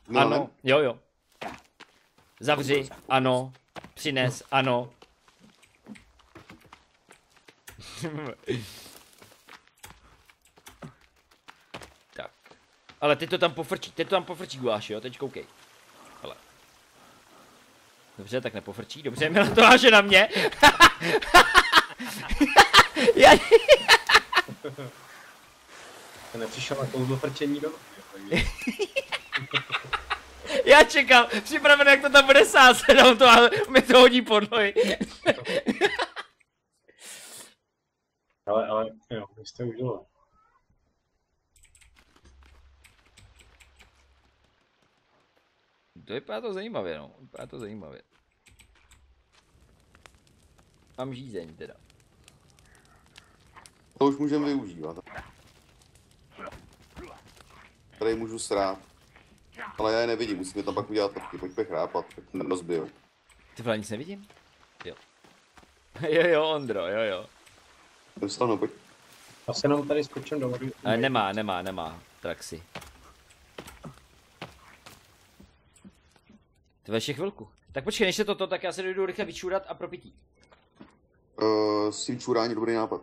Milane? Ano, jo, jo. Zavři, ano, přines, ano. Tak. Ale teď to tam pofrčí, teď to tam pofrčí, Guláš, jo, teď koukej. Hele. Dobře, tak nepofrčí, dobře, Milan to háže na mě. Já... Nepřišel na kouzlo frčení do nohy. Já čekal, připravený, jak to tam bude sázet, a on to mi to hodí pod nohy. Ale, ale, jo, vy jste udělali. To vypadá to zajímavě, no, vypadá to zajímavě. Mám žízeň teda. To už můžeme využívat. Tady můžu srát. Ale já je nevidím, musíme tam pak udělat taky, pojďme chrápat, tak nerozbiju. Ty vole, nic nevidím? Jo. Jo jo, Ondro, jo jo. Dostanu, pojď. Já se nám tady skočím do vody. Ale nemá, nemá, nemá, Traxi. To ještě chvilku. Tak počkej, než se toto, tak já se dojdu rychle vyčůrat a propití. Uh, s tím čůrání dobrý nápad.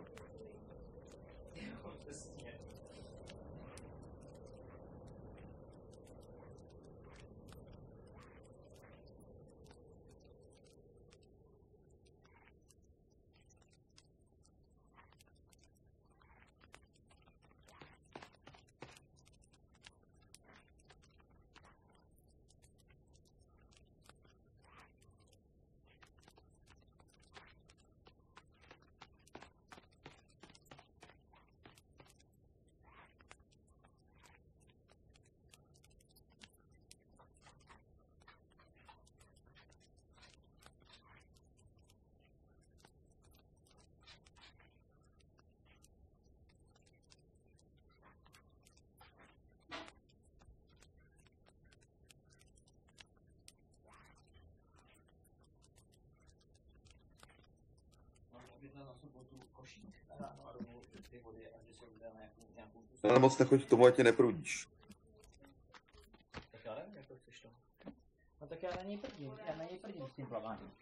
Já moc nechoď k tomu, ať tě neprudíš. Tak já nevím, jak to chceš to. No tak já na něj prdím, já na něj prdím s tím plaváním.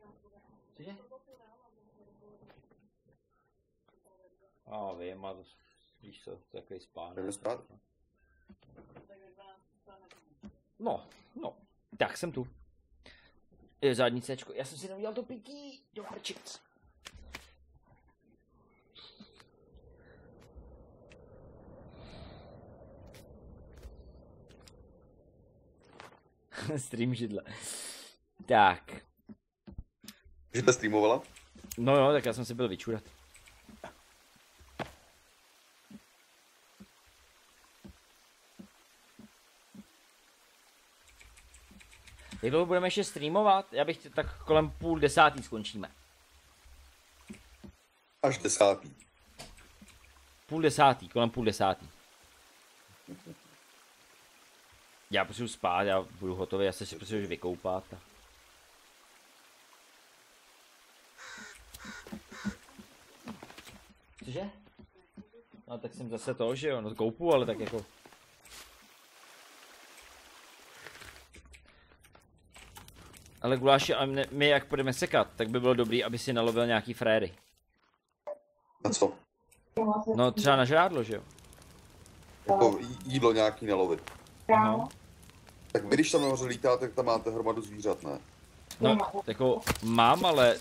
Cože? A vím, a víš co, takový spán. Jdeme spát? No, no, tak jsem tu. Je zádnicečko, já jsem si neudělal to pití, do prčic. Stream židle. Tak. Že jste streamovala? No jo, tak já jsem si byl vyčůrat. Jak dlouho budeme ještě streamovat? Já bych tak kolem půl desátý skončíme. Až desátý. Půl desátý, kolem půl desátý. Já potřebuji spát, já budu hotový, já se si potřebuji vykoupat. Cože? No tak jsem zase to, že jo, no koupu, ale tak jako... Ale guláši, ale my, my jak půjdeme sekat, tak by bylo dobrý, aby si nalovil nějaký fréry. Na co? No třeba na žrádlo, že jo? Jako jídlo nějaký nalovit. Aha. Tak vy když tam nahoře lítáte, tak tam máte hromadu zvířat, ne? No, jako mám, ale...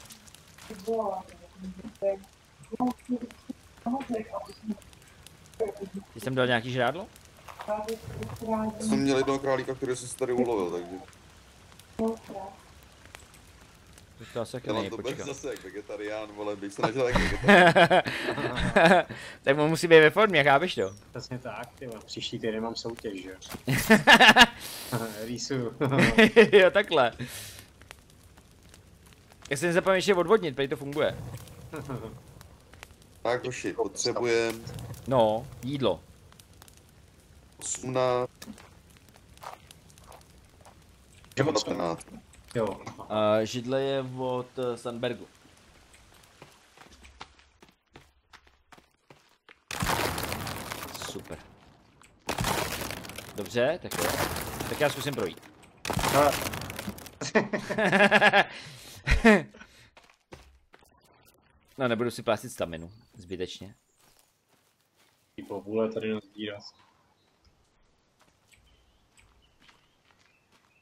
Ty jsem dal nějaký žrádlo? Jsem měl jednoho králíka, který jsem si tady ulovil, takže... Já na to bez zase jak vegetarián, vole, bych se nažil jak vegetarián. Tak mu musí být ve formě, chápeš to? Přesně tak, ty vole, příští týden mám soutěž, že jo? Rýsuju. Jo, takhle. Já jsem zapomněl ještě odvodnit, protože to funguje. Tak hoši, potřebujeme... No, jídlo. osmnáct... devatenáct. Jo. A židle je od Sandbergu. Super. Dobře, tak jo. Tak já zkusím projít. No. No, nebudu si plásit staminu, zbytečně. Ty povůle tady nazbírá.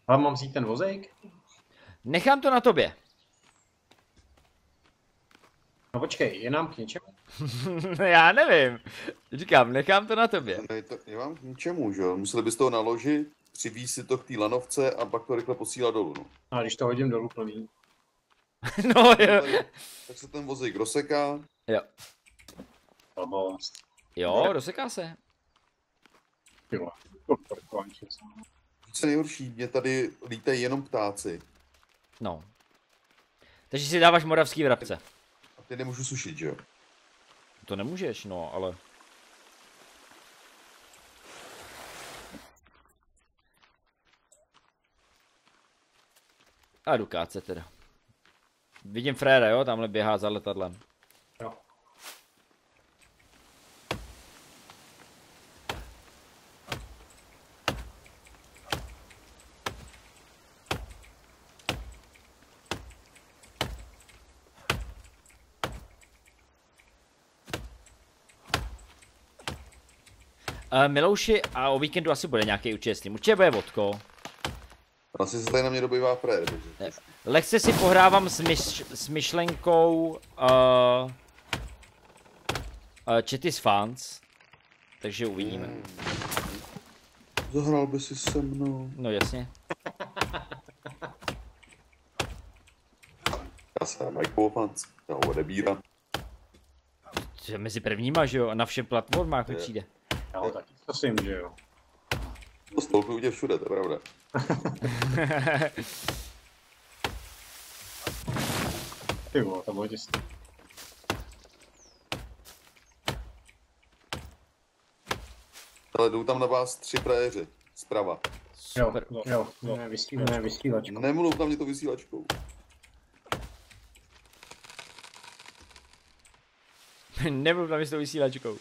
Ale mám vzít ten vozejk? Nechám to na tobě. No počkej, je nám k něčemu? Já nevím. Říkám, nechám to na tobě. Ne, to je vám k ničemu, že jo? Museli bys toho naložit, přivíz si to k té lanovce a pak to rychle posílat dolů. No. A když to hodím dolů plný. No jo. Tak se ten vozejk rozseká. Jo. Jo, rozseká se. Jo. Co je nejhorší, mě tady lítají jenom ptáci. No. Takže si dáváš moravský vrabce. A ty nemůžu sušit, že jo? To nemůžeš, no, ale... A jdu káce teda. Vidím fréra, jo? Tamhle běhá za letadlem. Jo. Uh, Milouši, a o víkendu asi bude nějaký určitě stream. Určitě bude vodko. Asi se tady na mě dobývá frér. Lehce si pohrávám s, myš s myšlenkou uh, uh, Chatty s fans. Takže uvidíme. Hmm. Zahrál by si se mnou. No jasně. Já se Michael fans, já odebírám. Že mezi prvníma, že jo? Na všech platformách to přijde. Jo, taky to si jim, že jo. To stolkuju tě všude, to je pravda. Ty vole, to bylo těsné. Ale jdou tam na vás tři frajeři, zprava. Jo, jo, jo, vysílané vysílačkou. Nemluv na mě to vysílačkou. Nemluv na mě to vysílačkou.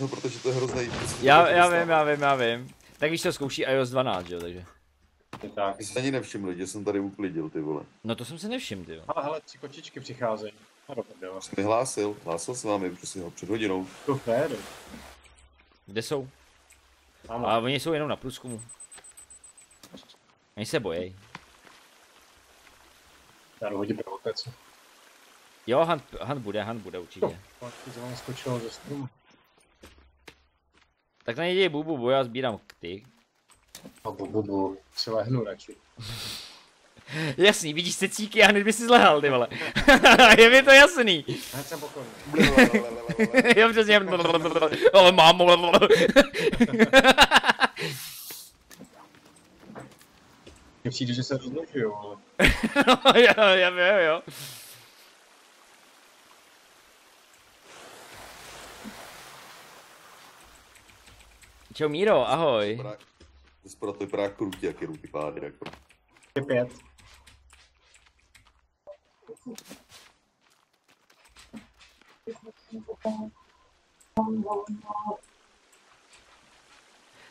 No, protože to je hrozný. Já, já vím, já vím, já vím. Tak víš, to zkouší i O S dvanáct, jo, takže. Tak. Jsi ani nevšiml, lidi, jsem tady uklidil, ty vole. No to jsem si nevšiml, ty vole. Ale hele, tři kočičky přicházejí. Jsi mi hlásil, hlásil s vámi, prostě ho před hodinou. To fér. Kde jsou? Ano. A oni jsou jenom na průzkumu. Oni se bojí. Já dohodím pro otec. Jo, Hunt, Hunt bude, Hunt bude určitě. To, to skočilo ze strumu. Tak na něj bubu, bo já sbírám ty. A bubu, bubu, si lehnu radši. Jasný, vidíš se cíky a hned by si zlehal, ty vole. Je mi to jasný. Hned jsem pokorný. Jo, přesně. Ale mám. Mně přijde, že se rozložujou, ale... No, já vím, jo. Čau Míro, ahoj. Zprá to vypadá krutě, jak je ruky pády, tak to. Je pět.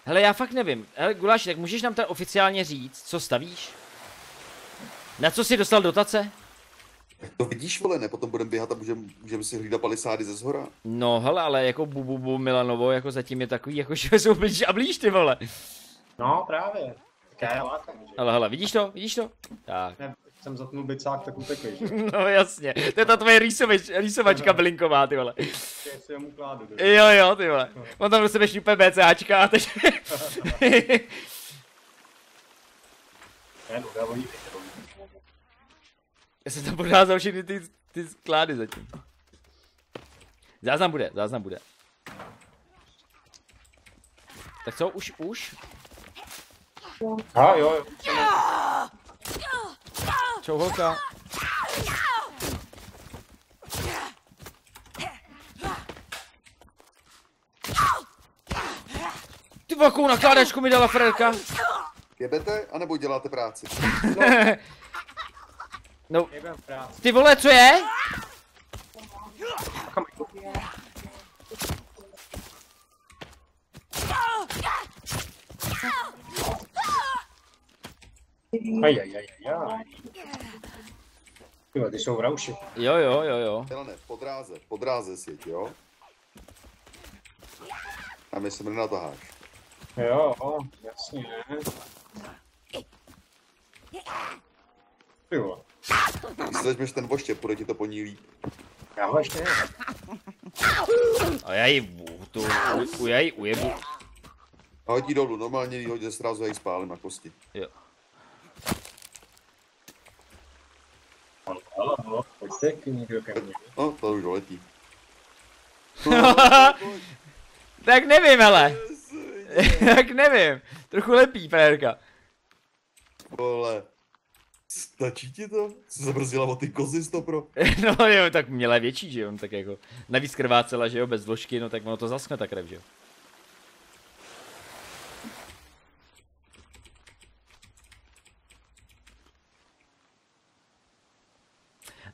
Hele, já fakt nevím. Hele, Guláši, tak můžeš nám tady oficiálně říct, co stavíš? Na co jsi dostal dotace? To vidíš, vole, ne? Potom budeme běhat a můžeme můžem si hlídat palisády ze zhora. No hele, ale jako bububu bu, bu, Milanovo, jako zatím je takový, jako že jsou blíž a blíž, ty vole. No právě. Tak já lákám, že? Hele, hele, vidíš to? Vidíš to? Tak. Ne, jsem zatnul bicák, tak utekli, že? No jasně, to je ta tvoje rýsovač, rýsovačka bylinková, ty vole. Já si jemu kládu, jo, jo, ty vole. On tam do sebe šňupe BCáčka, takže... Já jsem tam podázal všechny ty, ty sklády zatím. Záznam bude, záznam bude. Tak co, už, už? A jo, jo. Čau, holka. Ty velkou nakládačku mi dala frérka. Jebete, anebo děláte práci? No. No. Ty vole, co je? Aj, aj, aj, aj. Tyhle, ty jsou v rauši. Jo, jo, jo, jo. Jelane, podráze, podráze sjeď, jo? A my se nenataháš. Jo, jasně. Ty vole. Když si vezmeš ten voštěp, bude ti to po ní líp. Já ho ještě nevím. A já ji tu, u, já ji ujebu. A hodí dolů, normálně ji hodí, srazu já ji spálím na kosti. Jo. No, to už doletí. No, tak nevím, hele. Tak nevím. Trochu lepí, frajerka. Vole. Stačí ti to? Jsi se brzdila o ty kozy stopro? No jo, tak měla větší, že jo, tak jako. Navíc krvácela, že jo, bez vložky, no tak ono to zaschne ta krev, že jo.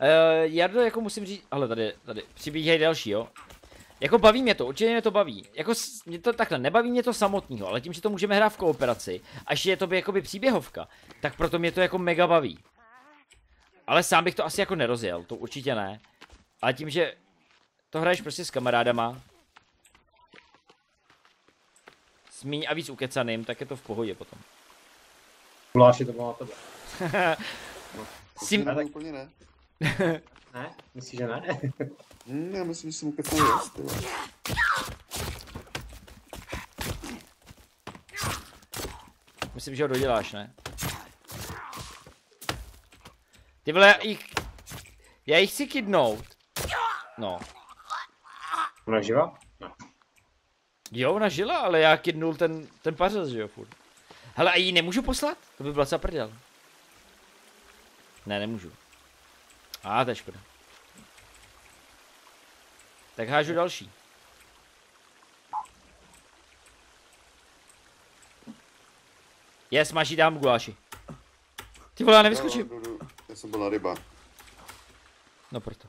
Uh, Jardo, jako musím říct, ale tady, tady, přibíhají další, jo. Jako baví mě to, určitě mě to baví. Jako mě to takhle, nebaví mě to samotného, ale tím, že to můžeme hrát v kooperaci, až je to by jakoby příběhovka, tak proto mě to jako mega baví. Ale sám bych to asi jako nerozjel, to určitě ne. Ale tím, že to hraješ prostě s kamarádama, s míň a víc ukecaným, tak je to v pohodě potom. Guláši, to bylo na tebe. No, Sim... ne, tak úplně ne. Ne? Myslíš, že ne? Hmm, já myslím, že jsem úplně jasný. Myslím, že ho doděláš, ne? Ty vole, já jich... Já jich chci kidnout. No. Ona žila? No. Jo, ona žila, ale já kidnul ten, ten pařez, že jo, furt. Hele, a jí nemůžu poslat? To by byla za prdel. Ne, nemůžu. A ah, to je škoda. Tak hážu další. Je, smaží dám guláši. Ty vole, já nevyskočím. No, no, já jsem byla ryba. No proto.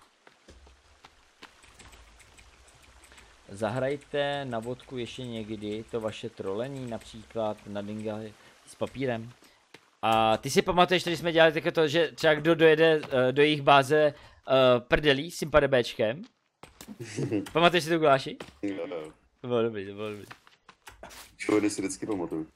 Zahrajte na vodku ještě někdy to vaše trolení, například na dingali s papírem. A ty si pamatuješ, když jsme dělali takové to, že třeba kdo dojede do jejich báze uh, prdelí s impadebéčkem? Pamatuješ si tu guláši? No, no. To bylo dobrý, to bylo dobrý. Člověk si vždycky pamatuju.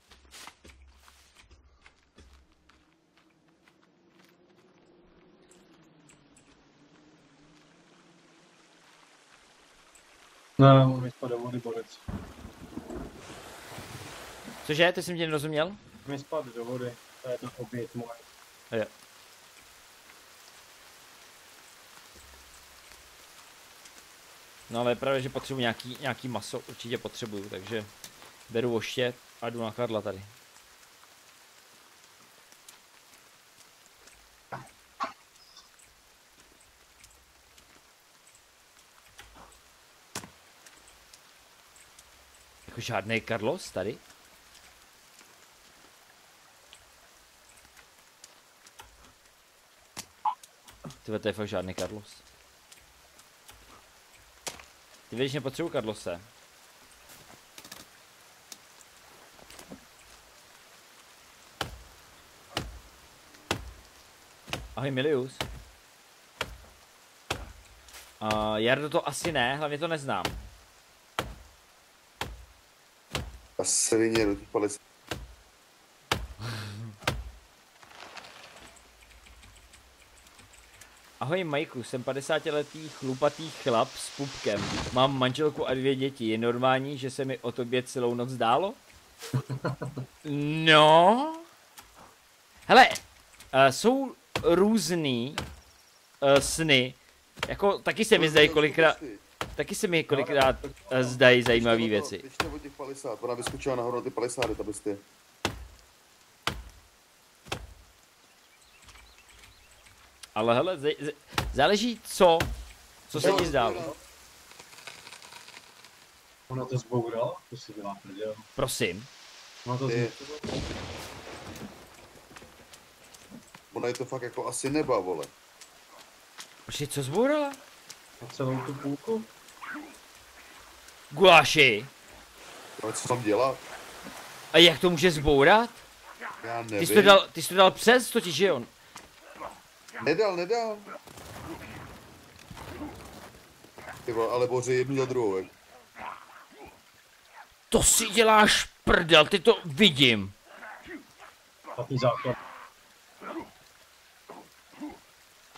No, on mi spadl vody borec. Cože? To jsem tě nerozuměl? Mi spadl do vody. To je to obět moje. Jo. No ale je pravda, že potřebuji nějaký, nějaký maso, určitě potřebuju, takže beru voštět a jdu na Karla tady. Jako žádný Carlos tady? Tyhle, to je fakt žádný Carlos. Ty vědíš, nepotřebuji Carlose. Ahoj Milius. Uh, Jardo to asi ne, hlavně to neznám. A svině, do těch palec. Ahoj Majku, jsem padesátiletý chlupatý chlap s pupkem. Mám manželku a dvě děti. Je normální, že se mi o tobě celou noc dálo? No. Hele, uh, jsou různý uh, sny. Jako taky se mi zdají kolikrát. Taky se mi kolikrát uh, zdají zajímavé věci. Ještě od těch palisád, ona vyskočila nahoru na ty palisády, ta bestie. Ale hele, záleží co, co se ti zdá. Ona to zbourala? To si dělá prděl. Prosím. Ona to zbourala. Ona je to fakt jako asi neba, vole. Počkej, co zbourala? A celou tu půlku? Guláši. Ale co tam dělá? A jak to může zbourat? Já nevím. Ty jsi to dal, ty jsi to dal přes totiž, že on? Nedal, nedal. Ty vole, ale bože, jednu za druhou, jak? To si děláš prdel, ty to vidím. Špatný základ.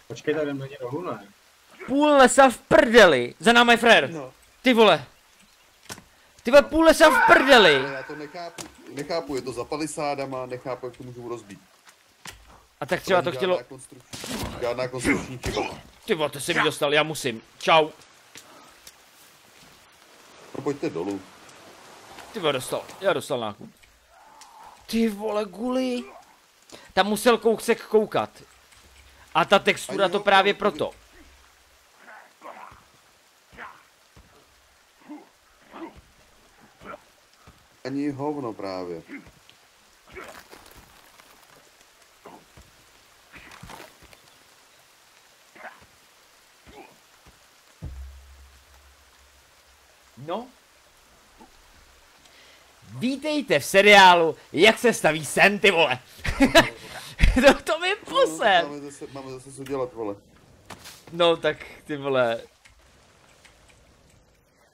Počkej, tady jdeme někde dolů, ne? Půl lesa v prdeli, za náma je frér. No. Ty vole. Ty vole, půl lesa v prdeli. Ale já to nechápu, nechápu, je to za palisádama, nechápu, jak to můžu rozbít. A tak třeba to, to chtělo... Žádná konstrukční chyba. Ty vole, to jsem mi dostal, já musím. Čau. No pojďte dolů. Ty vole, dostal, já dostal nákup. Ty vole, Guli. Tam musel kousek koukat. A ta textura ani to právě nevím. Proto. Ani hovno právě. No. Vítejte v seriálu Jak se staví sen, ty vole. No to mi posem. Máme zase, máme zase co dělat, vole. No tak, ty vole.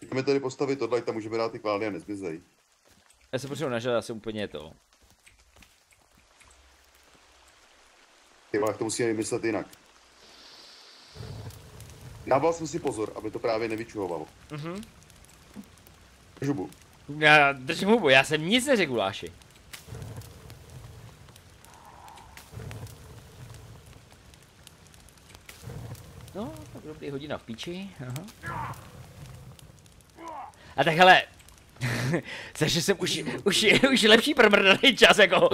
Můžeme tady postavit tohle, tam můžeme dát ty klády a nezmizej. Já se potřebuji nažrat asi úplně to. Ty vole, to musíme vymyslet jinak. Dával jsem si pozor, aby to právě nevyčuhovalo. Mhm. Žubu. Já držím hubu, já jsem nic neřekl, Láši. No, tak dobrý, hodina v píči, aha. A tak hele, zažil jsem už, už, už lepší prmrdaný čas jako.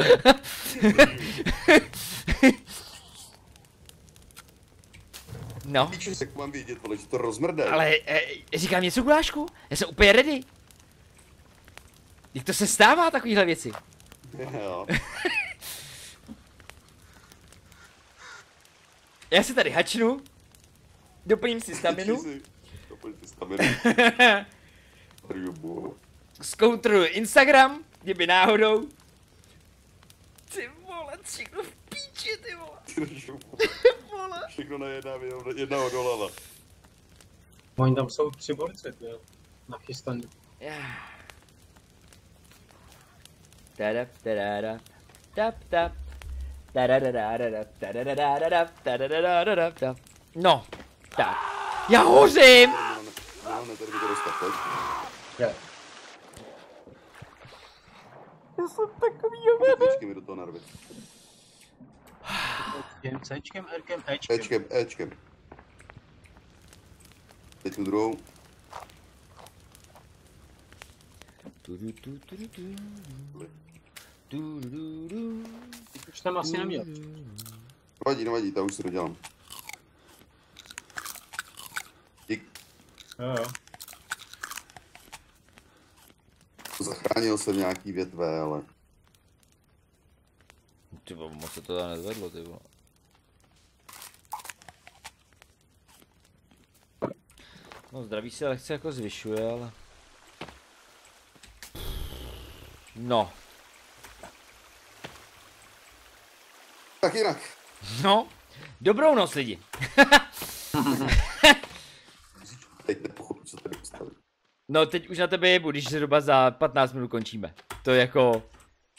No. Píči se k vám vědět, že to rozmrdá. Ale e, říkám něco, Gulášku, já jsem úplně ready. Jak to se stává, takovýhle věci? Jo. Já se tady hačnu. Doplním si staminu. Doplním si staminu. Zkoutruju Instagram, kdyby náhodou. Ty vole, všechno v píči, ty vole. Všechno na jedna, jedna odolala. Oni tam jsou tři borce, ty jo. Nachystaný. Tadap, tadadap, tap, tap. Tadadadadadap, tadadadadap, tadadadadap. No, tak. Já hořím! Já jsem takový jovene. Do toho narvit. S Ečkem, Erkem, Ečkem. Ečkem, Ečkem. Teď tu druhou. Už tam asi neměl. Nevadí, nevadí, ta už si to dělám. Dík. Jo, jo. Zachránil jsem nějaký větve, ale... Ty bo, moc se to teda nezvedlo, ty bo. No zdraví se lehce jako zvyšuje, ale... No. Tak jinak. No, Dobrou noc, lidi. Teď nepochopu, co tady postavit. No, teď už na tebe jebu, když zhruba za patnáct minut končíme. To je jako...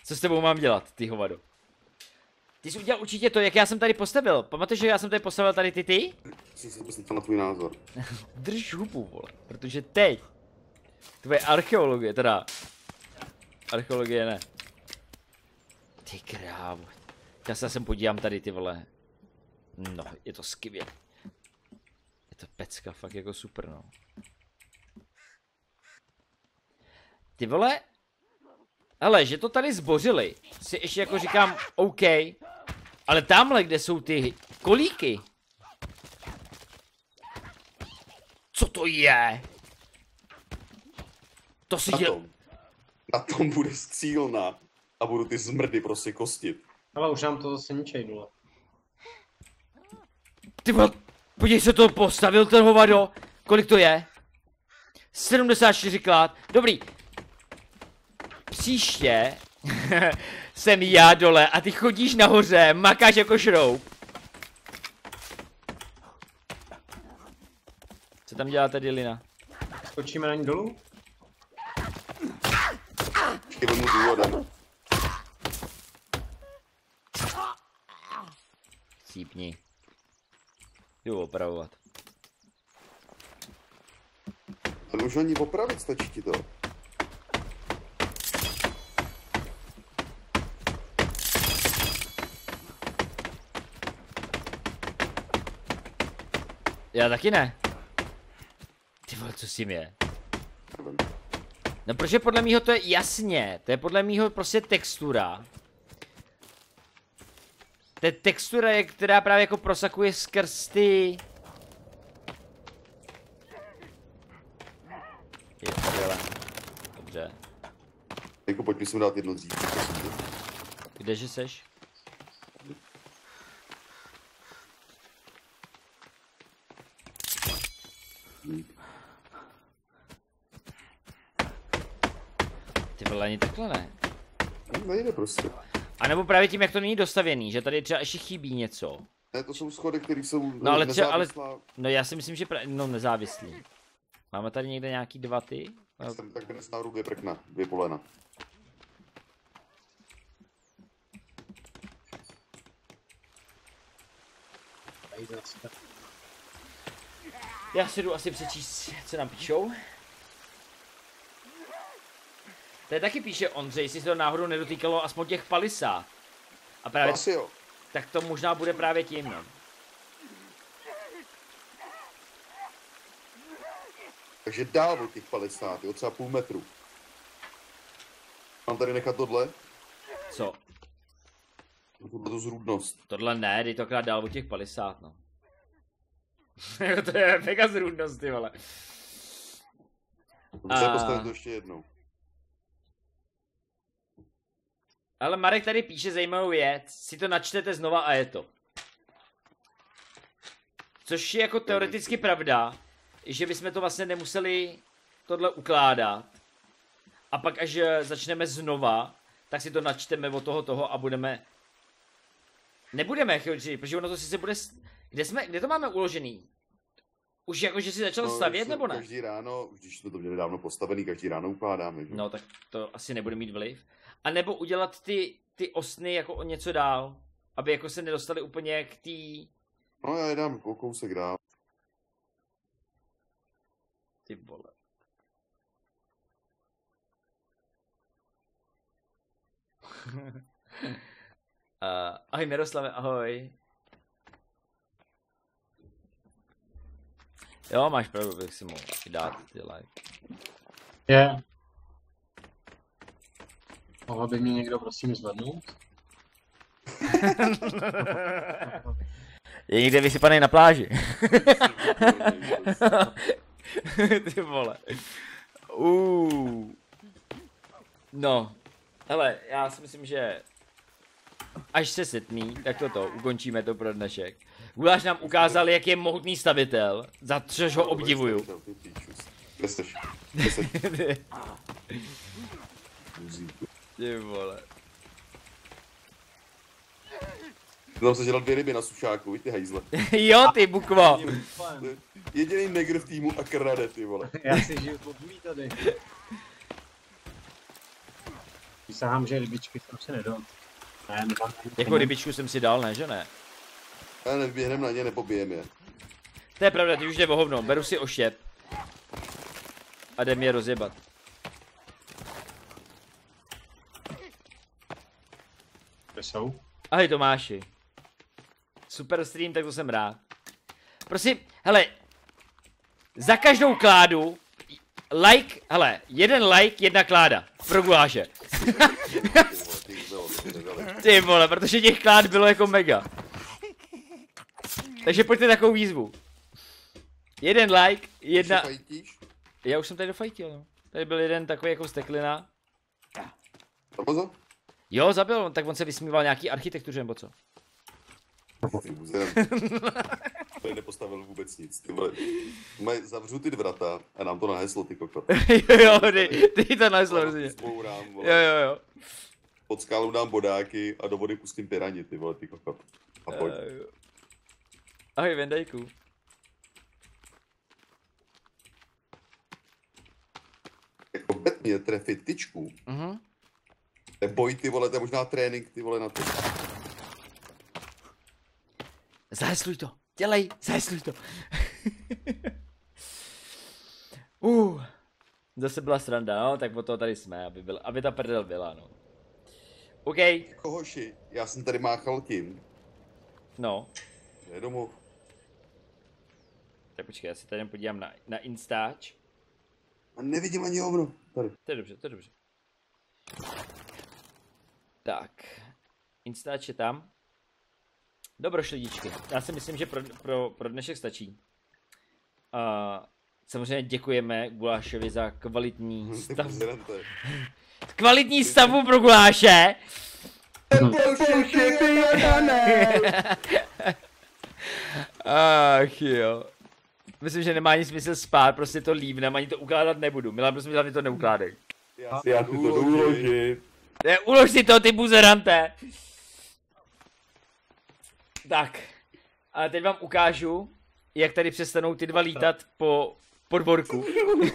Co s tebou mám dělat, ty hovado? Ty jsi udělal určitě to, jak já jsem tady postavil. Pamatuješ, že já jsem tady postavil tady ty ty? Jsi se poslyšel na tvůj názor. Drž hubu, vole, protože teď tvoje archeologie, teda... Archeologie ne. Ty krávo. Já se sem podívám tady, ty vole. No, je to skvělé. Je to pecka, fakt jako super, no. Ty vole... Hele, že to tady zbořili, si ještě jako říkám, OK, ale tamhle, kde jsou ty kolíky. Co to je? To si děl... Na tom bude střílna a budu ty zmrdy prostě kostit. Ale už nám to zase ničej, dole. Ty vole, podívej, co to postavil ten hovado, kolik to je? sedmdesát čtyři klád, dobrý. Příště jsem já dole a ty chodíš nahoře, makáš jako šroub. Co tam dělá tady Lina? Skočíme na ní dolů? Cípni. Jdu opravovat. Ale už ani opravit, stačí ti to. Já taky ne. Ty vole, co si je? No, protože podle mýho to je jasně. To je podle mýho prostě textura. To je textura, je, která právě jako prosakuje skrz ty... Je tohle. Dobře. Jako pojď mi sem dát jedno dřív. Kdeže seš? Ty vole, ani takhle ne. Nejde prostě. A nebo právě tím, jak to není dostavěný, že tady třeba ještě chybí něco. Ne, to jsou schody, které jsou no, ale třeba, ale, no já si myslím, že pra... no, nezávislí. Máme tady někde nějaký dva ty? Já jsem tak nesnáru dvě prkna, dvě polena. Já si jdu asi přečíst, co nám píšou. Tady taky píše Ondřej, jestli se to náhodou nedotýkalo aspoň těch palisá. A právě... Asi jo. Tak to možná bude právě tím, no. Takže dál od těch palisá, jo, třeba půl metru. Mám tady nechat tohle? Co? Tohle to zrůdnost. Tohle ne, dej to akorát dál od těch palisá, no. To je mega zrůdnost, ty vole. Musím a... postavit to ještě jednou. Ale Marek tady píše zajímavou věc, si to načtete znova a je to. Což je jako teoreticky pravda, že bychom to vlastně nemuseli tohle ukládat. A pak až začneme znova, tak si to načteme od toho toho a budeme... Nebudeme chodit, protože ono to sice bude... Kde jsme, kde to máme uložený? Už jako, že jsi začal no, stavět, nebo ne? Každý ráno, když jsme to měli dávno postavený, každý ráno ukládáme, že? No, tak to asi nebude mít vliv. A nebo udělat ty, ty osny jako o něco dál, aby jako se nedostali úplně k tý... No, já je dám kousek dál. Ty vole. uh, ahoj Miroslave, ahoj. Jo, máš pravdu, bych si mohl dát ty like. Je. Yeah. Mohl by mě někdo prosím zvednout? Je někde vysypaný na pláži. Ty vole. Uuu. No. Hele, já si myslím, že až se setmí, tak toto, ukončíme to pro dnešek. Guláš nám ukázal, jak je mohutný stavitel, za což ho obdivuju. Ty vole. Tam se dělat dvě ryby na sušáku, víš ty hajzle. Jo ty bukva. Jediný negr v týmu a krade ty vole. Já si žiju pod mí tady. Sám, že rybičky tam se nedal. Ne, jako rybičku jsem si dal, ne že ne? Já nevběhnem na ně, nepobijem je. To je pravda, ty už jde o hovno, beru si oštěp. A jdem je rozjebat. Kde jsou? Ahoj Tomáši. Super stream, tak to jsem rád. Prosím, hele. Za každou kládu like, hele, jeden like, jedna kláda. Pro guláše. Ty vole, protože těch klád bylo jako mega. Takže pojďte takovou výzvu. Jeden like, jedna... Já už jsem tady dofajtil, no. Tady byl jeden takový jako steklina. Zabil? Jo, zabil, tak on se vysmíval nějaký architektuře nebo co? Tady nepostavil vůbec nic, ty vole. Zavřu ty vrata a nám to naheslo, ty kokot. Jo, ty, ty to naheslo, rozumím. Jo, jo, jo. Pod skálou dám bodáky a do vody pustím pirani, ty vole, ty kokot. A pojď. Ahoj, Vendajku. Jako betně trefit tyčku. Mhm. Ten boj, ty vole, to je možná trénink, ty vole, na to. Zahesluj to, dělej, zahesluj to. uh, zase byla sranda, no, tak o toho tady jsme, aby, byla, aby ta prdel byla, no. OK. Jako hoši, já jsem tady máchal tím. No. Jde domů. Tak počkej, já se tady podívám na, na Instač. A nevidím ani hovno, tady. To je dobře, to je dobře. Tak, Instač je tam. Dobroš lidičky, já si myslím, že pro, pro, pro dnešek stačí. Uh, samozřejmě děkujeme Gulášovi za kvalitní stavu. Kvalitní stavu pro Guláše! Ach jo. Myslím, že nemá ani smysl spát, prostě to lívnem, ani to ukládat nebudu. Milan, prosím, že to neukládej. Já si já to uložím. Ne, ulož si to, ty buzerante! Tak, a teď vám ukážu, jak tady přestanou ty dva lítat po podvorku. Já můžu.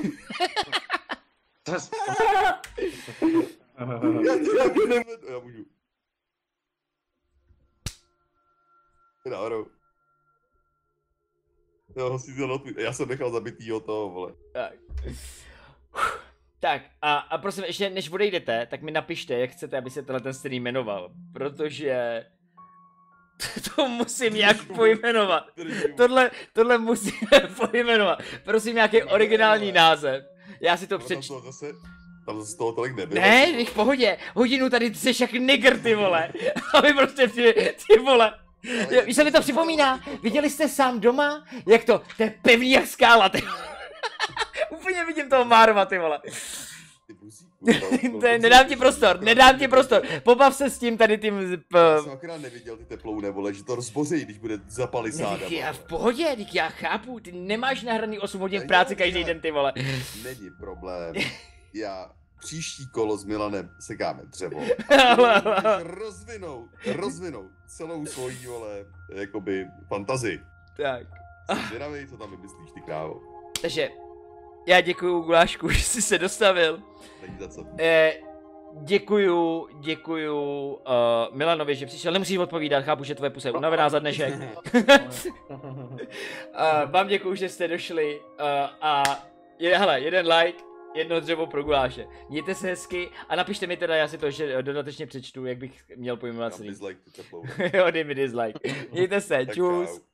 Já jsem nechal zabitýho toho, vole. Tak. Tak a, a prosím, ještě než odejdete, tak mi napište, jak chcete, aby se tenhle ten stream jmenoval, protože... To musím nějak pojmenovat. Tohle, tohle musím pojmenovat. Prosím, nějaký originální název. Já si to přečtu. Tam zase toho tolik nebylo. Ne, nech v pohodě. Hodinu tady jsi však nigger, ty vole. A vy prostě ty, ty vole. Víš, se mi to připomíná. Viděli jste sám doma? Jak to? To je pevný jak skála, ty vole. Úplně vidím toho Márva, ty vole. Ty, nedám ti prostor, nedám ti prostor, pobav se s tím tady tím... Já jsem akorát neviděl ty teplou nevole, že to rozboří, když bude za palisádama. Já v pohodě, dík, já chápu, ty nemáš nahraný osm hodin v práci každý den, ty vole. Není problém, já příští kolo s Milanem sekáme dřevo. Rozvinou, rozvinou celou svoji, vole, jakoby fantazii. Tak. Zvědavej, co tam vymyslíš, ty krávo. Takže... Já děkuju Gulášku, že jsi se dostavil. Eh, děkuju, děkuju uh, Milanovi, že přišel. Nemusíš odpovídat, chápu, že tvoje pusa je unavená za dnešek. uh, vám děkuju, že jste došli uh, a je, hele, jeden like, jedno dřevo pro Guláše. Mějte se hezky a napište mi teda, já si to ještě dodatečně přečtu, jak bych měl pojmenovat. Jo, dej mi dislike. Mějte se, čus.